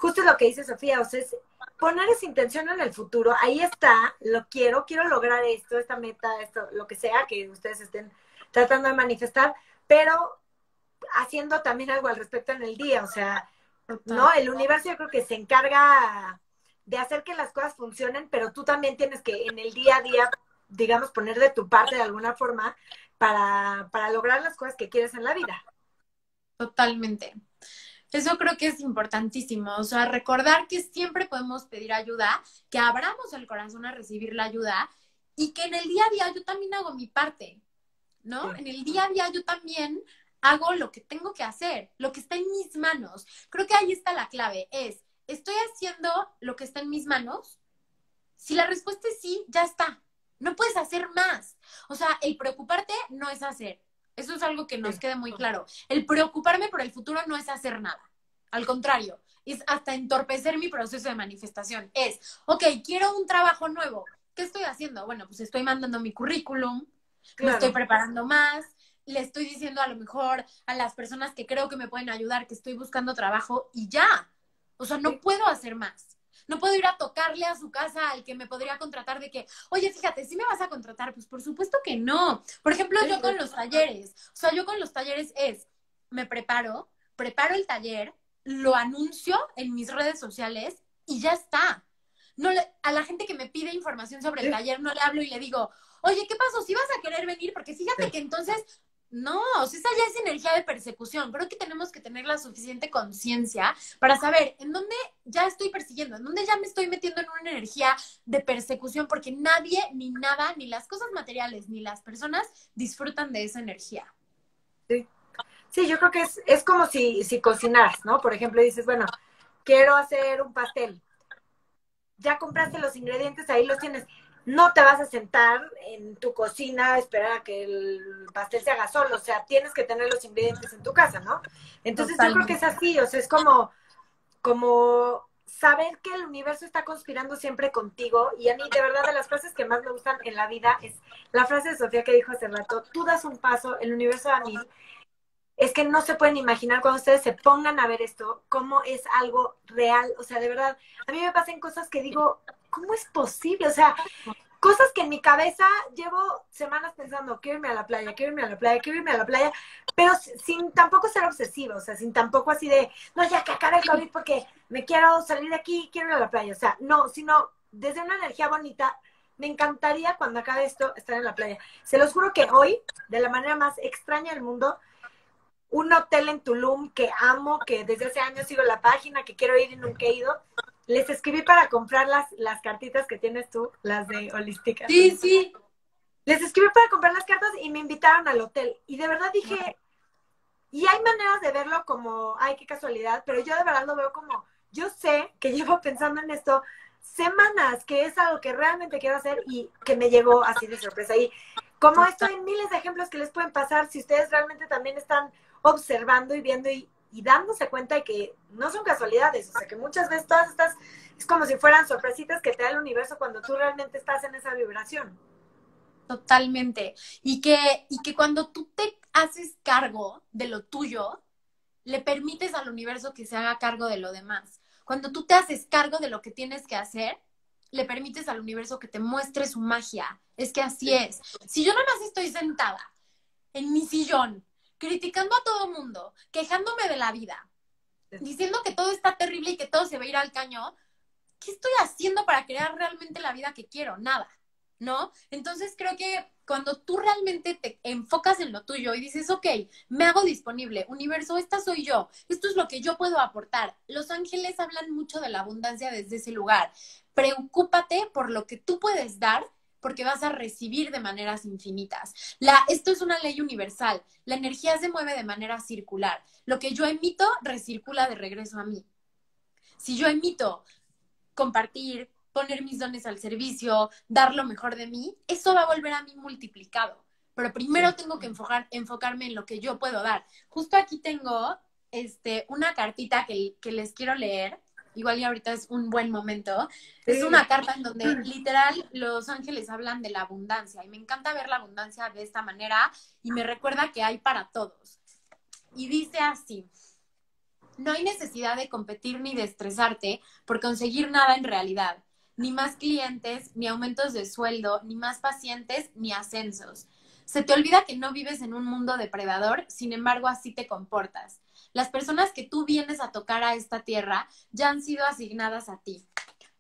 justo lo que dice Sofía, o sea, es poner esa intención en el futuro, ahí está, lo quiero, quiero lograr esto, esta meta, esto, lo que sea que ustedes estén tratando de manifestar, pero haciendo también algo al respecto en el día, o sea, ¿no? El universo yo creo que se encarga de hacer que las cosas funcionen, pero tú también tienes que en el día a día, digamos, poner de tu parte de alguna forma para, para lograr las cosas que quieres en la vida. Totalmente. Eso creo que es importantísimo, o sea, recordar que siempre podemos pedir ayuda, que abramos el corazón a recibir la ayuda y que en el día a día yo también hago mi parte, ¿no? Sí. En el día a día yo también hago lo que tengo que hacer, lo que está en mis manos. Creo que ahí está la clave, es, ¿estoy haciendo lo que está en mis manos? Si la respuesta es sí, ya está. No puedes hacer más. O sea, el preocuparte no es hacer. Eso es algo que nos quede muy claro. El preocuparme por el futuro no es hacer nada. Al contrario, es hasta entorpecer mi proceso de manifestación. Es, ok, quiero un trabajo nuevo. ¿Qué estoy haciendo? Bueno, pues estoy mandando mi currículum, claro, me estoy preparando más, le estoy diciendo a lo mejor a las personas que creo que me pueden ayudar que estoy buscando trabajo y ya. O sea, no puedo hacer más. No puedo ir a tocarle a su casa al que me podría contratar de que, oye, fíjate, ¿sí me vas a contratar? Pues por supuesto que no. Por ejemplo, yo con los talleres. O sea, yo con los talleres es, me preparo, preparo el taller, lo anuncio en mis redes sociales y ya está. No le, a la gente que me pide información sobre el taller no le hablo y le digo, oye, ¿qué pasó? ¿Sí vas a querer venir? Porque fíjate que entonces... No, o sea, esa ya es energía de persecución. Creo que tenemos que tener la suficiente conciencia para saber en dónde ya estoy persiguiendo, en dónde ya me estoy metiendo en una energía de persecución, porque nadie, ni nada, ni las cosas materiales, ni las personas disfrutan de esa energía. Sí, sí, yo creo que es, es como si, si cocinaras, ¿no? Por ejemplo, dices, bueno, quiero hacer un pastel. Ya compraste los ingredientes, ahí los tienes. No te vas a sentar en tu cocina a esperar a que el pastel se haga solo. O sea, tienes que tener los ingredientes en tu casa, ¿no? Entonces Totalmente. Yo creo que es así. O sea, es como, como saber que el universo está conspirando siempre contigo. Y a mí, de verdad, de las frases que más me gustan en la vida es la frase de Sofía que dijo hace rato. Tú das un paso, el universo da mil. Es que no se pueden imaginar cuando ustedes se pongan a ver esto, cómo es algo real. O sea, de verdad, a mí me pasan cosas que digo... ¿Cómo es posible? O sea, cosas que en mi cabeza llevo semanas pensando, quiero irme a la playa, quiero irme a la playa, quiero irme a la playa, pero sin tampoco ser obsesiva, o sea, sin tampoco así de, no, ya que acabe el COVID porque me quiero salir de aquí, quiero ir a la playa. O sea, no, sino desde una energía bonita, me encantaría cuando acabe esto estar en la playa. Se los juro que hoy, de la manera más extraña del mundo, un hotel en Tulum que amo, que desde hace años sigo la página, que quiero ir y nunca he ido, les escribí para comprar las, las cartitas que tienes tú, las de Holística. Sí, sí. Les escribí para comprar las cartas y me invitaron al hotel. Y de verdad dije, y hay maneras de verlo como, ay, qué casualidad, pero yo de verdad lo veo como, yo sé que llevo pensando en esto semanas, que es algo que realmente quiero hacer y que me llegó así de sorpresa. Y como esto hay miles de ejemplos que les pueden pasar, si ustedes realmente también están observando y viendo y y dándose cuenta de que no son casualidades, o sea, que muchas veces todas estas es como si fueran sorpresitas que te da el universo cuando tú realmente estás en esa vibración. Totalmente. Y que, y que cuando tú te haces cargo de lo tuyo, le permites al universo que se haga cargo de lo demás. Cuando tú te haces cargo de lo que tienes que hacer, le permites al universo que te muestre su magia. Es que así es. Si yo nada más estoy sentada en mi sillón, criticando a todo mundo, quejándome de la vida, diciendo que todo está terrible y que todo se va a ir al cañón, ¿qué estoy haciendo para crear realmente la vida que quiero? Nada, ¿no? Entonces creo que cuando tú realmente te enfocas en lo tuyo y dices, ok, me hago disponible, universo, esta soy yo, esto es lo que yo puedo aportar. Los ángeles hablan mucho de la abundancia desde ese lugar. Preocúpate por lo que tú puedes dar, porque vas a recibir de maneras infinitas. La, esto es una ley universal. La energía se mueve de manera circular. Lo que yo emito, recircula de regreso a mí. Si yo emito compartir, poner mis dones al servicio, dar lo mejor de mí, eso va a volver a mí multiplicado. Pero primero tengo que enfocar, enfocarme en lo que yo puedo dar. Justo aquí tengo este, una cartita que, que les quiero leer. Igual y ahorita es un buen momento. Es una carta en donde literal los ángeles hablan de la abundancia. Y me encanta ver la abundancia de esta manera. Y me recuerda que hay para todos. Y dice así. No hay necesidad de competir ni de estresarte por conseguir nada en realidad. Ni más clientes, ni aumentos de sueldo, ni más pacientes, ni ascensos. Se te olvida que no vives en un mundo depredador, sin embargo así te comportas. Las personas que tú vienes a tocar a esta tierra ya han sido asignadas a ti.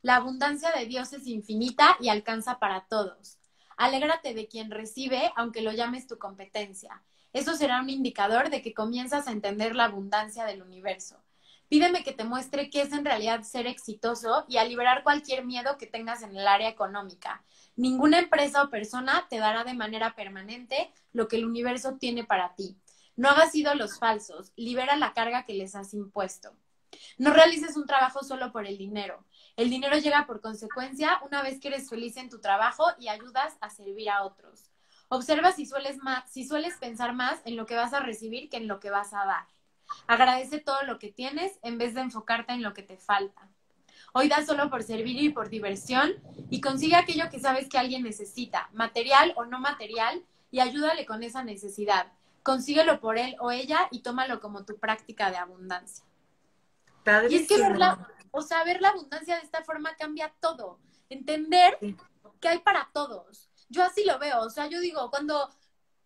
La abundancia de Dios es infinita y alcanza para todos. Alégrate de quien recibe, aunque lo llames tu competencia. Eso será un indicador de que comienzas a entender la abundancia del universo. Pídeme que te muestre qué es en realidad ser exitoso y a liberar cualquier miedo que tengas en el área económica. Ninguna empresa o persona te dará de manera permanente lo que el universo tiene para ti. No hagas ídolos falsos, libera la carga que les has impuesto. No realices un trabajo solo por el dinero. El dinero llega por consecuencia una vez que eres feliz en tu trabajo y ayudas a servir a otros. Observa si sueles, más, si sueles pensar más en lo que vas a recibir que en lo que vas a dar. Agradece todo lo que tienes en vez de enfocarte en lo que te falta. Hoy da solo por servir y por diversión y consigue aquello que sabes que alguien necesita, material o no material, y ayúdale con esa necesidad. Consíguelo por él o ella y tómalo como tu práctica de abundancia. Padre, y es que sí, ver la, o sea, ver la abundancia de esta forma cambia todo. Entender sí. que hay para todos. Yo así lo veo, o sea, yo digo, cuando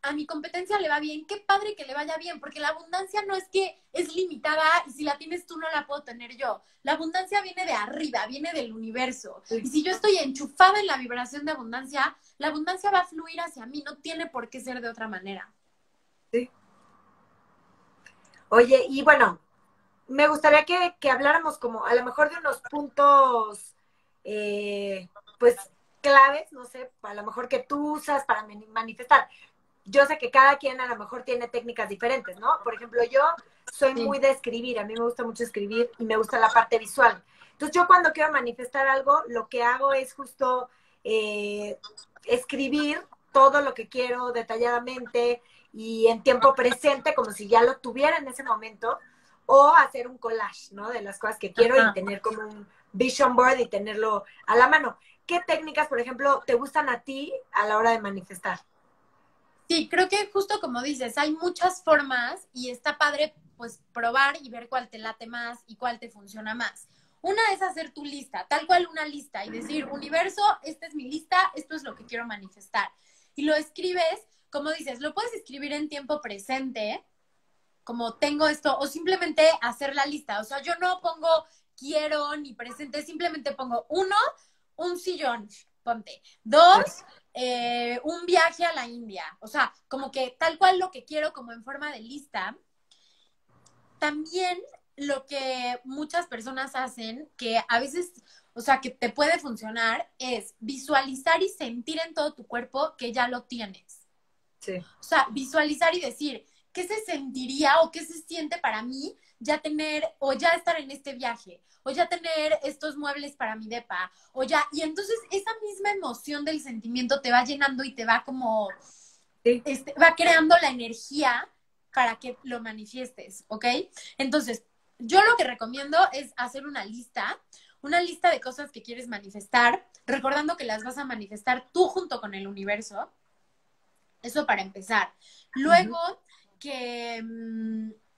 a mi competencia le va bien, qué padre que le vaya bien, porque la abundancia no es que es limitada y si la tienes tú no la puedo tener yo. La abundancia viene de arriba, viene del universo. Sí. Y si yo estoy enchufada en la vibración de abundancia, la abundancia va a fluir hacia mí, no tiene por qué ser de otra manera. Sí. Oye, y bueno, me gustaría que, que habláramos como a lo mejor de unos puntos, eh, pues, claves, no sé, a lo mejor que tú usas para manifestar. Yo sé que cada quien a lo mejor tiene técnicas diferentes, ¿no? Por ejemplo, yo soy muy de escribir, a mí me gusta mucho escribir y me gusta la parte visual. Entonces, yo cuando quiero manifestar algo, lo que hago es justo eh, escribir todo lo que quiero detalladamente y en tiempo presente, como si ya lo tuviera en ese momento, o hacer un collage, ¿no? De las cosas que quiero Ajá. y tener como un vision board y tenerlo a la mano. ¿Qué técnicas, por ejemplo, te gustan a ti a la hora de manifestar? Sí, creo que justo como dices, hay muchas formas y está padre pues probar y ver cuál te late más y cuál te funciona más. Una es hacer tu lista, tal cual una lista, y decir, universo, esta es mi lista, esto es lo que quiero manifestar. Y lo escribes, como dices, lo puedes escribir en tiempo presente, como tengo esto, o simplemente hacer la lista. O sea, yo no pongo quiero ni presente, simplemente pongo uno, un sillón, ponte, dos... Eh, un viaje a la India, o sea, como que tal cual lo que quiero como en forma de lista. También lo que muchas personas hacen, que a veces, o sea, que te puede funcionar, es visualizar y sentir en todo tu cuerpo que ya lo tienes. Sí. O sea, visualizar y decir, ¿qué se sentiría o qué se siente para mí ya tener, o ya estar en este viaje, o ya tener estos muebles para mi depa, o ya, y entonces esa misma emoción del sentimiento te va llenando y te va como, sí. este, va creando la energía para que lo manifiestes, ¿ok? Entonces, yo lo que recomiendo es hacer una lista, una lista de cosas que quieres manifestar, recordando que las vas a manifestar tú junto con el universo, eso para empezar. Luego, uh-huh. que,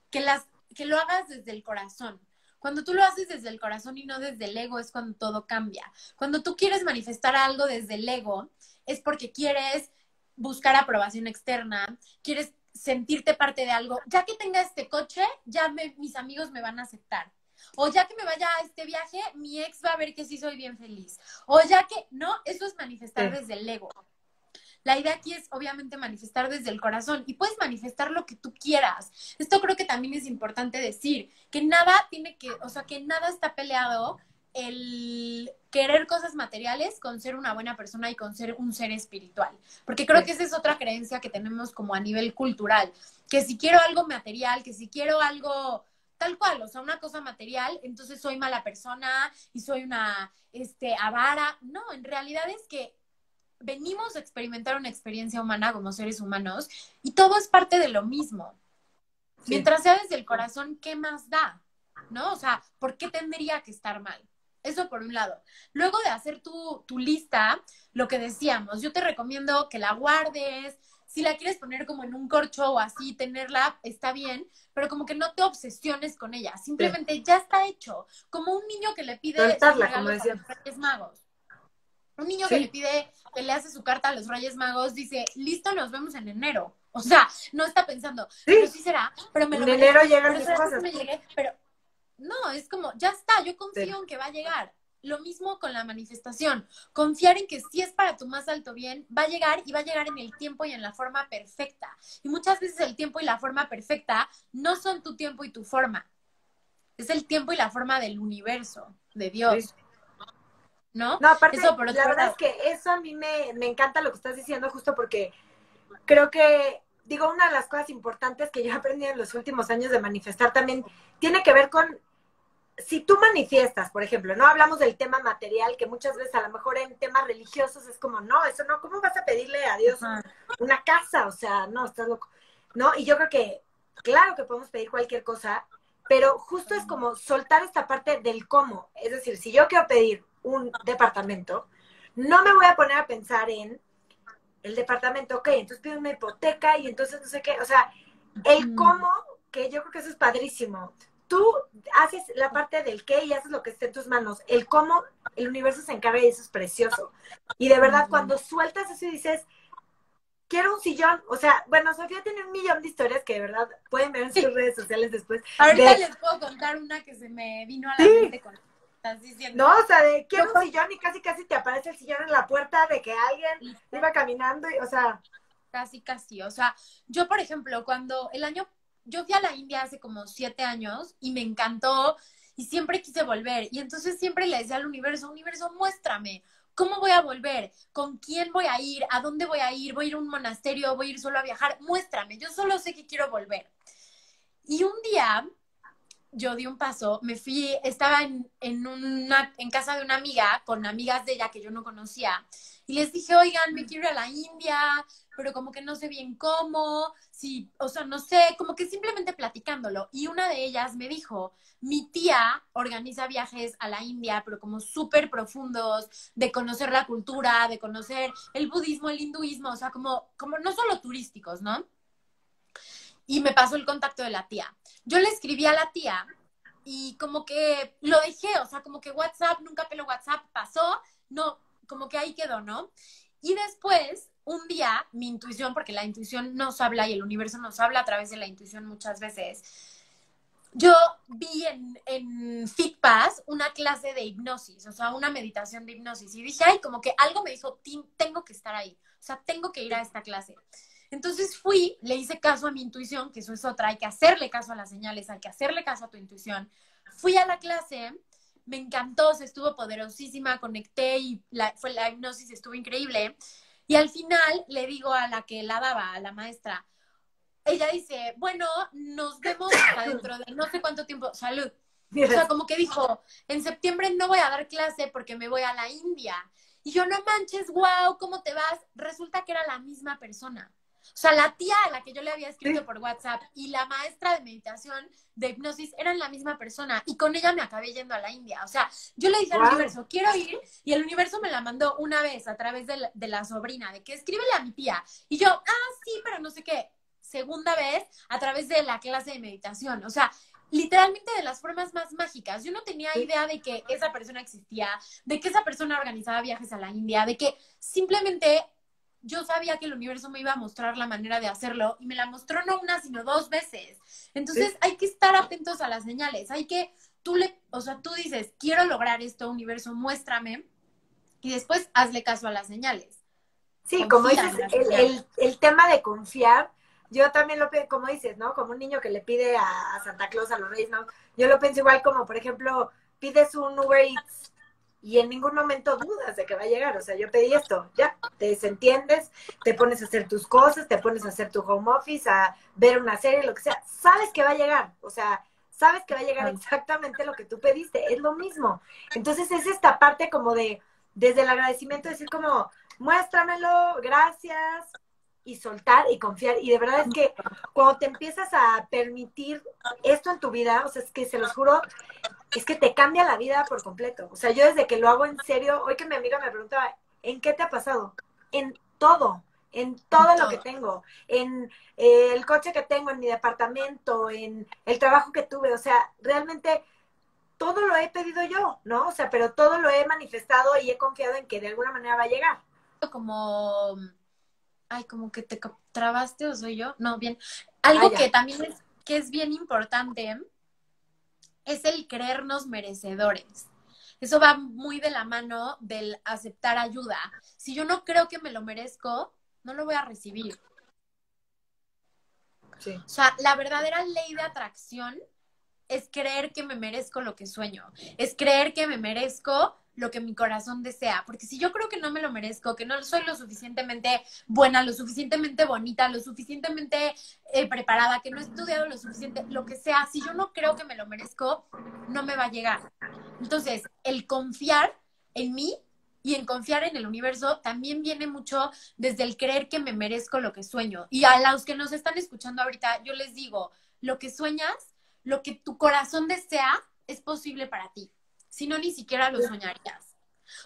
que las... que lo hagas desde el corazón. Cuando tú lo haces desde el corazón y no desde el ego es cuando todo cambia. Cuando tú quieres manifestar algo desde el ego es porque quieres buscar aprobación externa, quieres sentirte parte de algo. Ya que tenga este coche, ya me, mis amigos me van a aceptar. O ya que me vaya a este viaje, mi ex va a ver que sí soy bien feliz. O ya que... No, eso es manifestar sí. desde el ego. La idea aquí es, obviamente, manifestar desde el corazón y puedes manifestar lo que tú quieras. Esto creo que también es importante decir, que nada tiene que, o sea, que nada está peleado el querer cosas materiales con ser una buena persona y con ser un ser espiritual. Porque creo que esa es otra creencia que tenemos como a nivel cultural, que si quiero algo material, que si quiero algo... Tal cual, o sea, una cosa material, entonces soy mala persona y soy una este, avara. No, en realidad es que venimos a experimentar una experiencia humana como seres humanos y todo es parte de lo mismo. Sí. Mientras sea desde el corazón, ¿qué más da? ¿No? O sea, ¿por qué tendría que estar mal? Eso por un lado. Luego de hacer tu, tu lista, lo que decíamos, yo te recomiendo que la guardes, Si la quieres poner como en un corcho o así, tenerla, está bien, pero como que no te obsesiones con ella. Simplemente sí. ya está hecho. Como un niño que le pide Soltarla, como decía. a los Reyes Magos. Un niño sí. que le pide, que le hace su carta a los Reyes Magos, dice, listo, nos vemos en enero. O sea, no está pensando, sí. pero sí será, pero me lo En merezco, enero llegan pero mis cosas. Me llegué, pero... No, es como, ya está, yo confío sí. en que va a llegar. Lo mismo con la manifestación. Confiar en que si es para tu más alto bien, va a llegar y va a llegar en el tiempo y en la forma perfecta. Y muchas veces el tiempo y la forma perfecta no son tu tiempo y tu forma. Es el tiempo y la forma del universo, de Dios. Sí. ¿No? No, aparte, eso, por otro lado, la verdad es que eso a mí me, me encanta lo que estás diciendo, justo porque creo que, digo, una de las cosas importantes que yo he aprendido en los últimos años de manifestar también tiene que ver con si tú manifiestas, por ejemplo, no hablamos del tema material, que muchas veces a lo mejor en temas religiosos es como, no, eso no, ¿cómo vas a pedirle a Dios Ajá. una casa? O sea, no, estás loco, ¿no? Y yo creo que, claro que podemos pedir cualquier cosa, pero justo es como soltar esta parte del cómo. Es decir, si yo quiero pedir un departamento, no me voy a poner a pensar en el departamento, ok, entonces pido una hipoteca y entonces no sé qué, o sea, el cómo, que yo creo que eso es padrísimo. Tú haces la parte del qué y haces lo que esté en tus manos. El cómo, el universo se encarga y eso es precioso. Y de verdad, cuando sueltas eso y dices, quiero un sillón. O sea, bueno, Sofía tiene un millón de historias que de verdad pueden ver en sus sí. redes sociales después. Ahorita de... les puedo contar una que se me vino a la sí. mente con estás diciendo. No, o sea, de quiero un sillón y casi casi te aparece el sillón en la puerta de que alguien sí. iba caminando. Y, o sea. Casi casi. O sea, yo, por ejemplo, cuando el año Yo fui a la India hace como siete años y me encantó y siempre quise volver. Y entonces siempre le decía al universo, universo, muéstrame, ¿cómo voy a volver? ¿Con quién voy a ir? ¿A dónde voy a ir? ¿Voy a ir a un monasterio? ¿Voy a ir solo a viajar? Muéstrame, yo solo sé que quiero volver. Y un día yo di un paso, me fui, estaba en, en, una, en casa de una amiga, con amigas de ella que yo no conocía, y les dije, oigan, me quiero ir a la India, pero como que no sé bien cómo, si, o sea, no sé, como que simplemente platicándolo. Y una de ellas me dijo, mi tía organiza viajes a la India, pero como súper profundos, de conocer la cultura, de conocer el budismo, el hinduismo, o sea, como, como no solo turísticos, ¿no? Y me pasó el contacto de la tía. Yo le escribí a la tía y como que lo dejé, o sea, como que WhatsApp, nunca pelo WhatsApp, pasó, no, como que ahí quedó, ¿no? Y después... Un día, mi intuición, porque la intuición nos habla y el universo nos habla a través de la intuición muchas veces, yo vi en, en FitPass una clase de hipnosis, o sea, una meditación de hipnosis. Y dije, ay, como que algo me dijo, tengo que estar ahí, o sea, tengo que ir a esta clase. Entonces fui, le hice caso a mi intuición, que eso es otra, hay que hacerle caso a las señales, hay que hacerle caso a tu intuición. Fui a la clase... Me encantó, se estuvo poderosísima, conecté y la, fue la hipnosis, estuvo increíble. Y al final le digo a la que la daba, a la maestra, ella dice, bueno, nos vemos hasta dentro de no sé cuánto tiempo, salud. O sea, como que dijo, en septiembre no voy a dar clase porque me voy a la India. Y yo, no manches, wow, ¿cómo te vas? Resulta que era la misma persona. O sea, la tía a la que yo le había escrito por WhatsApp y la maestra de meditación, de hipnosis, eran la misma persona. Y con ella me acabé yendo a la India. O sea, yo le dije wow. al universo, quiero ir. Y el universo me la mandó una vez a través de la, de la sobrina, de que escríbele a mi tía. Y yo, ah, sí, pero no sé qué. Segunda vez a través de la clase de meditación. O sea, literalmente de las formas más mágicas. Yo no tenía idea de que esa persona existía, de que esa persona organizaba viajes a la India, de que simplemente... Yo sabía que el universo me iba a mostrar la manera de hacerlo y me la mostró no una, sino dos veces. Entonces sí. hay que estar atentos a las señales. Hay que, tú le, o sea, tú dices, quiero lograr esto, universo, muéstrame. Y después hazle caso a las señales. Sí, Confía como dices, el, el, el tema de confiar, yo también lo pienso, como dices, ¿no? Como un niño que le pide a, a Santa Claus, a los Reyes, ¿no? Yo lo pienso igual como, por ejemplo, pides un Uber Eats. Y en ningún momento dudas de que va a llegar. O sea, yo pedí esto, ya, te desentiendes, te pones a hacer tus cosas, te pones a hacer tu home office, a ver una serie, lo que sea. Sabes que va a llegar, o sea, sabes que va a llegar exactamente lo que tú pediste. Es lo mismo. Entonces es esta parte como de, desde el agradecimiento, decir como, muéstramelo, gracias, y soltar y confiar. Y de verdad es que cuando te empiezas a permitir esto en tu vida, o sea, es que se los juro... Es que te cambia la vida por completo. O sea, yo desde que lo hago en serio, hoy que mi amiga me preguntaba, ¿en qué te ha pasado? En todo. en todo, en todo. Lo que tengo, en eh, el coche que tengo, en mi departamento, en el trabajo que tuve, o sea, realmente todo lo he pedido yo, ¿no? O sea, pero todo lo he manifestado y he confiado en que de alguna manera va a llegar. Como, ay, como que te trabaste, o soy yo, no, bien. Algo ay, que también es, que es bien importante es el creernos merecedores. Eso va muy de la mano del aceptar ayuda. Si yo no creo que me lo merezco, no lo voy a recibir. Sí. O sea, la verdadera ley de atracción es creer que me merezco lo que sueño. Es creer que me merezco lo que mi corazón desea. Porque si yo creo que no me lo merezco, que no soy lo suficientemente buena, lo suficientemente bonita, lo suficientemente eh, preparada, que no he estudiado lo suficiente, lo que sea, si yo no creo que me lo merezco, no me va a llegar. Entonces, el confiar en mí y en confiar en el universo también viene mucho desde el creer que me merezco lo que sueño. Y a los que nos están escuchando ahorita, yo les digo, lo que sueñas, lo que tu corazón desea es posible para ti. Si no, ni siquiera lo soñarías.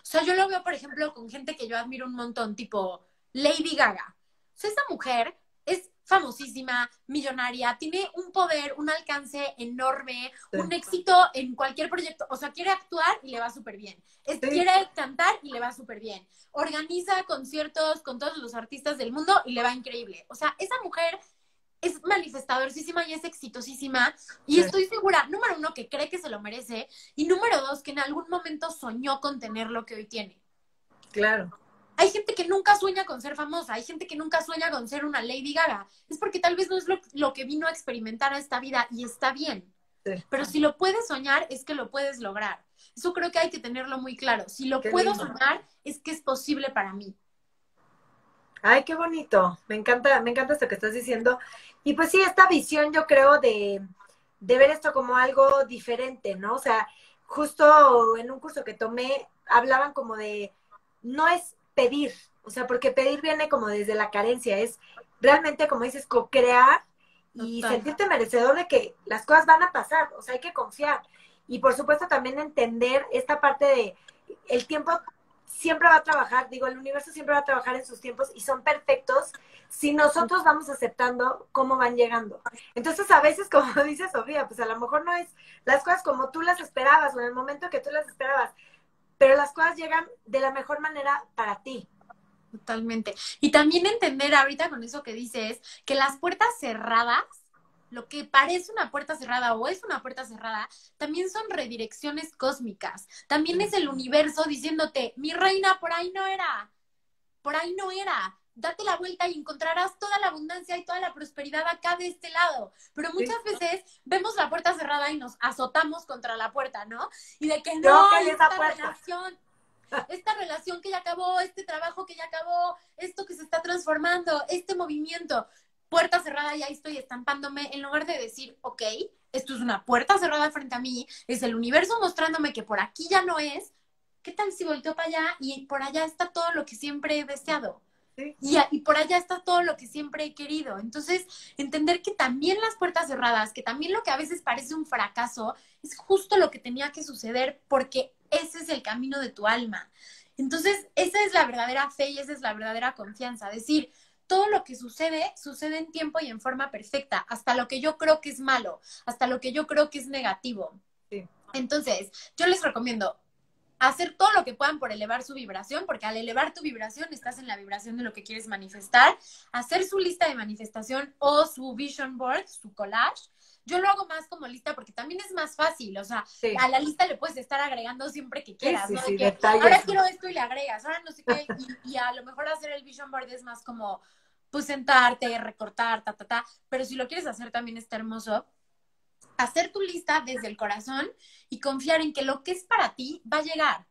O sea, yo lo veo, por ejemplo, con gente que yo admiro un montón, tipo Lady Gaga. O sea, esa mujer es famosísima, millonaria, tiene un poder, un alcance enorme, sí. un éxito en cualquier proyecto. O sea, quiere actuar y le va súper bien. Es, sí. Quiere cantar y le va súper bien. Organiza conciertos con todos los artistas del mundo y le va increíble. O sea, esa mujer es manifestadorísima y es exitosísima. Y sí. estoy segura, número uno, que cree que se lo merece. Y número dos, que en algún momento soñó con tener lo que hoy tiene. Claro. Hay gente que nunca sueña con ser famosa. Hay gente que nunca sueña con ser una Lady Gaga. Es porque tal vez no es lo, lo que vino a experimentar a esta vida. Y está bien. Sí. Pero si lo puedes soñar, es que lo puedes lograr. Eso creo que hay que tenerlo muy claro. Si lo qué puedo lindo. Soñar, es que es posible para mí. Ay, qué bonito. Me encanta, me encanta esto que estás diciendo. Y pues sí, esta visión yo creo de, de ver esto como algo diferente, ¿no? O sea, justo en un curso que tomé hablaban como de, no es pedir, o sea, porque pedir viene como desde la carencia, es realmente como dices, co-crear y total. Sentirte merecedor de que las cosas van a pasar, o sea, hay que confiar. Y por supuesto también entender esta parte de el tiempo siempre va a trabajar, digo, el universo siempre va a trabajar en sus tiempos y son perfectos si nosotros vamos aceptando cómo van llegando. Entonces, a veces, como dice Sofía, pues a lo mejor no es las cosas como tú las esperabas o en el momento que tú las esperabas, pero las cosas llegan de la mejor manera para ti. Totalmente. Y también entender ahorita con eso que dices, que las puertas cerradas, lo que parece una puerta cerrada o es una puerta cerrada, también son redirecciones cósmicas. También es el universo diciéndote, mi reina, por ahí no era, por ahí no era. Date la vuelta y encontrarás toda la abundancia y toda la prosperidad acá de este lado. Pero muchas sí. veces vemos la puerta cerrada y nos azotamos contra la puerta, ¿no? Y de que no, no que esta puerta. relación... Esta relación que ya acabó, este trabajo que ya acabó, esto que se está transformando, este movimiento... Puerta cerrada, ya estoy estampándome, en lugar de decir, ok, esto es una puerta cerrada frente a mí, es el universo mostrándome que por aquí ya no es, ¿qué tal si volteo para allá y por allá está todo lo que siempre he deseado? Sí. Y, y por allá está todo lo que siempre he querido. Entonces, entender que también las puertas cerradas, que también lo que a veces parece un fracaso, es justo lo que tenía que suceder porque ese es el camino de tu alma. Entonces, esa es la verdadera fe y esa es la verdadera confianza, decir... Todo lo que sucede, sucede en tiempo y en forma perfecta. Hasta lo que yo creo que es malo. Hasta lo que yo creo que es negativo. Sí. Entonces, yo les recomiendo hacer todo lo que puedan por elevar su vibración, porque al elevar tu vibración estás en la vibración de lo que quieres manifestar. Hacer su lista de manifestación o su vision board, su collage. Yo lo hago más como lista porque también es más fácil. O sea, sí. a la lista le puedes estar agregando siempre que quieras. Sí, ¿no? Sí, que ahora quiero esto y le agregas. Ahora no sé qué. Y, y a lo mejor hacer el vision board es más como... pues sentarte, recortar, ta, ta, ta. Pero si lo quieres hacer también está hermoso. Hacer tu lista desde el corazón y confiar en que lo que es para ti va a llegar.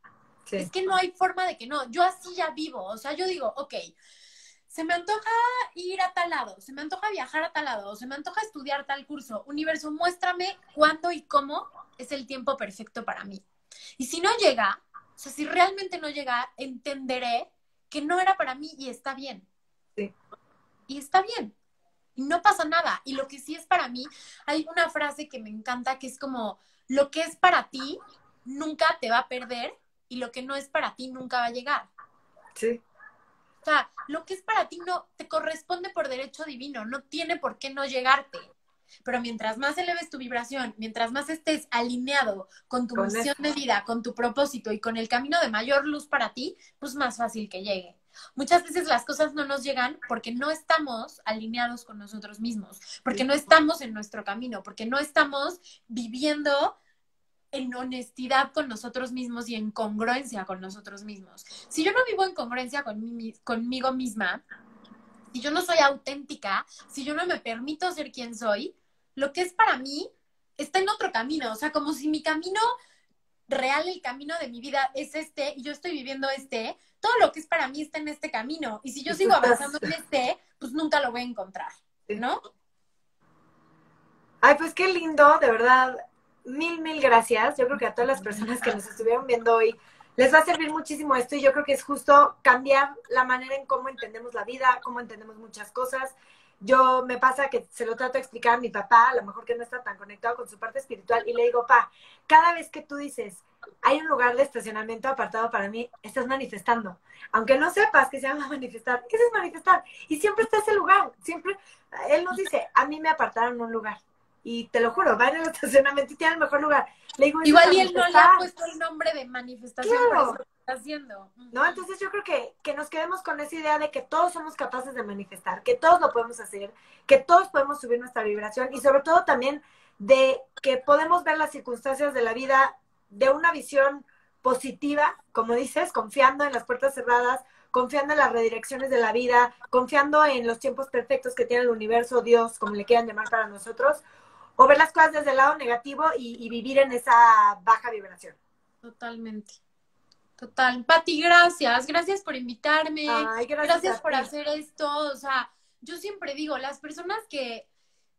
Sí. Es que no hay forma de que no. Yo así ya vivo. O sea, yo digo, ok, se me antoja ir a tal lado, se me antoja viajar a tal lado, se me antoja estudiar tal curso. Universo, muéstrame cuándo y cómo es el tiempo perfecto para mí. Y si no llega, o sea, si realmente no llega, entenderé que no era para mí y está bien. Sí. Y está bien, y no pasa nada. Y lo que sí es para mí, hay una frase que me encanta que es como, lo que es para ti nunca te va a perder y lo que no es para ti nunca va a llegar. Sí. O sea, lo que es para ti no te corresponde por derecho divino, no tiene por qué no llegarte. Pero mientras más eleves tu vibración, mientras más estés alineado con tu misión de vida, con tu propósito y con el camino de mayor luz para ti, pues más fácil que llegue. Muchas veces las cosas no nos llegan porque no estamos alineados con nosotros mismos, porque no estamos en nuestro camino, porque no estamos viviendo en honestidad con nosotros mismos y en congruencia con nosotros mismos. Si yo no vivo en congruencia con mí, conmigo misma, si yo no soy auténtica, si yo no me permito ser quien soy, lo que es para mí está en otro camino. O sea, como si mi camino real, el camino de mi vida es este y yo estoy viviendo este, todo lo que es para mí está en este camino. Y si yo sigo avanzando en este, pues nunca lo voy a encontrar, ¿no? Ay, pues qué lindo, de verdad. Mil, mil gracias. Yo creo que a todas las personas que nos estuvieron viendo hoy les va a servir muchísimo esto y yo creo que es justo cambiar la manera en cómo entendemos la vida, cómo entendemos muchas cosas. Yo me pasa que se lo trato de explicar a mi papá, a lo mejor que no está tan conectado con su parte espiritual, y le digo, pa, cada vez que tú dices, hay un lugar de estacionamiento apartado para mí, estás manifestando. Aunque no sepas que se llama manifestar, ¿qué es manifestar? Y siempre está ese lugar, siempre. Él nos dice, a mí me apartaron un lugar. Y te lo juro, va en el estacionamiento y tiene el mejor lugar. Le digo, igual y él no le ha puesto el nombre de manifestación, claro. Pero está haciendo. No, entonces yo creo que, que nos quedemos con esa idea de que todos somos capaces de manifestar, que todos lo podemos hacer, que todos podemos subir nuestra vibración y sobre todo también de que podemos ver las circunstancias de la vida de una visión positiva, como dices, confiando en las puertas cerradas, confiando en las redirecciones de la vida, confiando en los tiempos perfectos que tiene el universo, Dios, como le quieran llamar para nosotros, o ver las cosas desde el lado negativo y, y vivir en esa baja vibración. Totalmente. Total. Patty, gracias. Gracias por invitarme. Ay, gracias gracias por hacer esto. O sea, yo siempre digo, las personas que,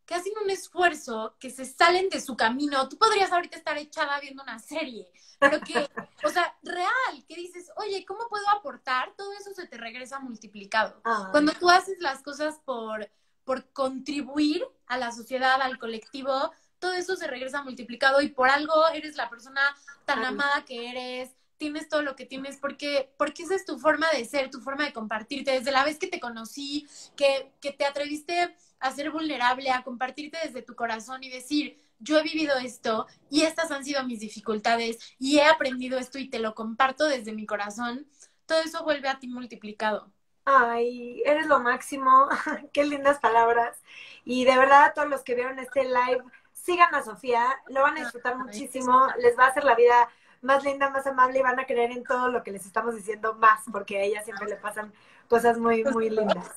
que hacen un esfuerzo, que se salen de su camino, tú podrías ahorita estar echada viendo una serie, pero que, o sea, real, que dices, oye, ¿cómo puedo aportar? Todo eso se te regresa multiplicado. Ay. Cuando tú haces las cosas por... por contribuir a la sociedad, al colectivo, todo eso se regresa multiplicado y por algo eres la persona tan amada que eres, tienes todo lo que tienes, porque, porque esa es tu forma de ser, tu forma de compartirte. Desde la vez que te conocí, que, que te atreviste a ser vulnerable, a compartirte desde tu corazón y decir, yo he vivido esto y estas han sido mis dificultades y he aprendido esto y te lo comparto desde mi corazón, todo eso vuelve a ti multiplicado. Ay, eres lo máximo. Qué lindas palabras. Y de verdad, a todos los que vieron este live, sigan a Sofía. Lo van a disfrutar muchísimo. Les va a hacer la vida más linda, más amable y van a creer en todo lo que les estamos diciendo más, porque a ella siempre le pasan cosas muy, muy lindas.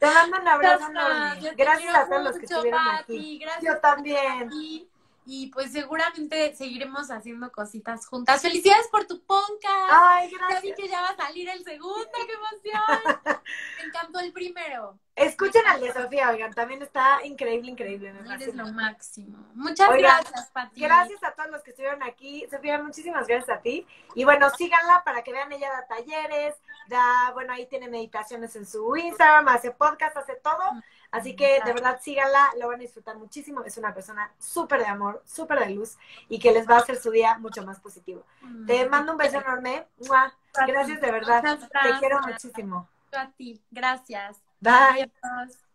Te mando un abrazo enorme. Gracias a todos los que estuvieron aquí. Yo también. Y pues seguramente seguiremos haciendo cositas juntas. ¡Felicidades por tu podcast! ¡Ay, gracias! Ya vi que ya va a salir el segundo, ¡qué emoción! Me encantó el primero. Escuchen al de Sofía, oigan, también está increíble, increíble. Me Eres fascina. Lo máximo. Muchas oigan, gracias, Patty. Gracias a todos los que estuvieron aquí. Sofía, muchísimas gracias a ti. Y bueno, síganla para que vean, ella da talleres, da, bueno, ahí tiene meditaciones en su Instagram, hace podcast, hace todo. Así que de verdad síganla, lo van a disfrutar muchísimo. Es una persona súper de amor, súper de luz y que les va a hacer su día mucho más positivo. Mm. Te mando un beso enorme. ¡Mua! Gracias de verdad. Te quiero muchísimo. A ti. Gracias. Bye. Adiós.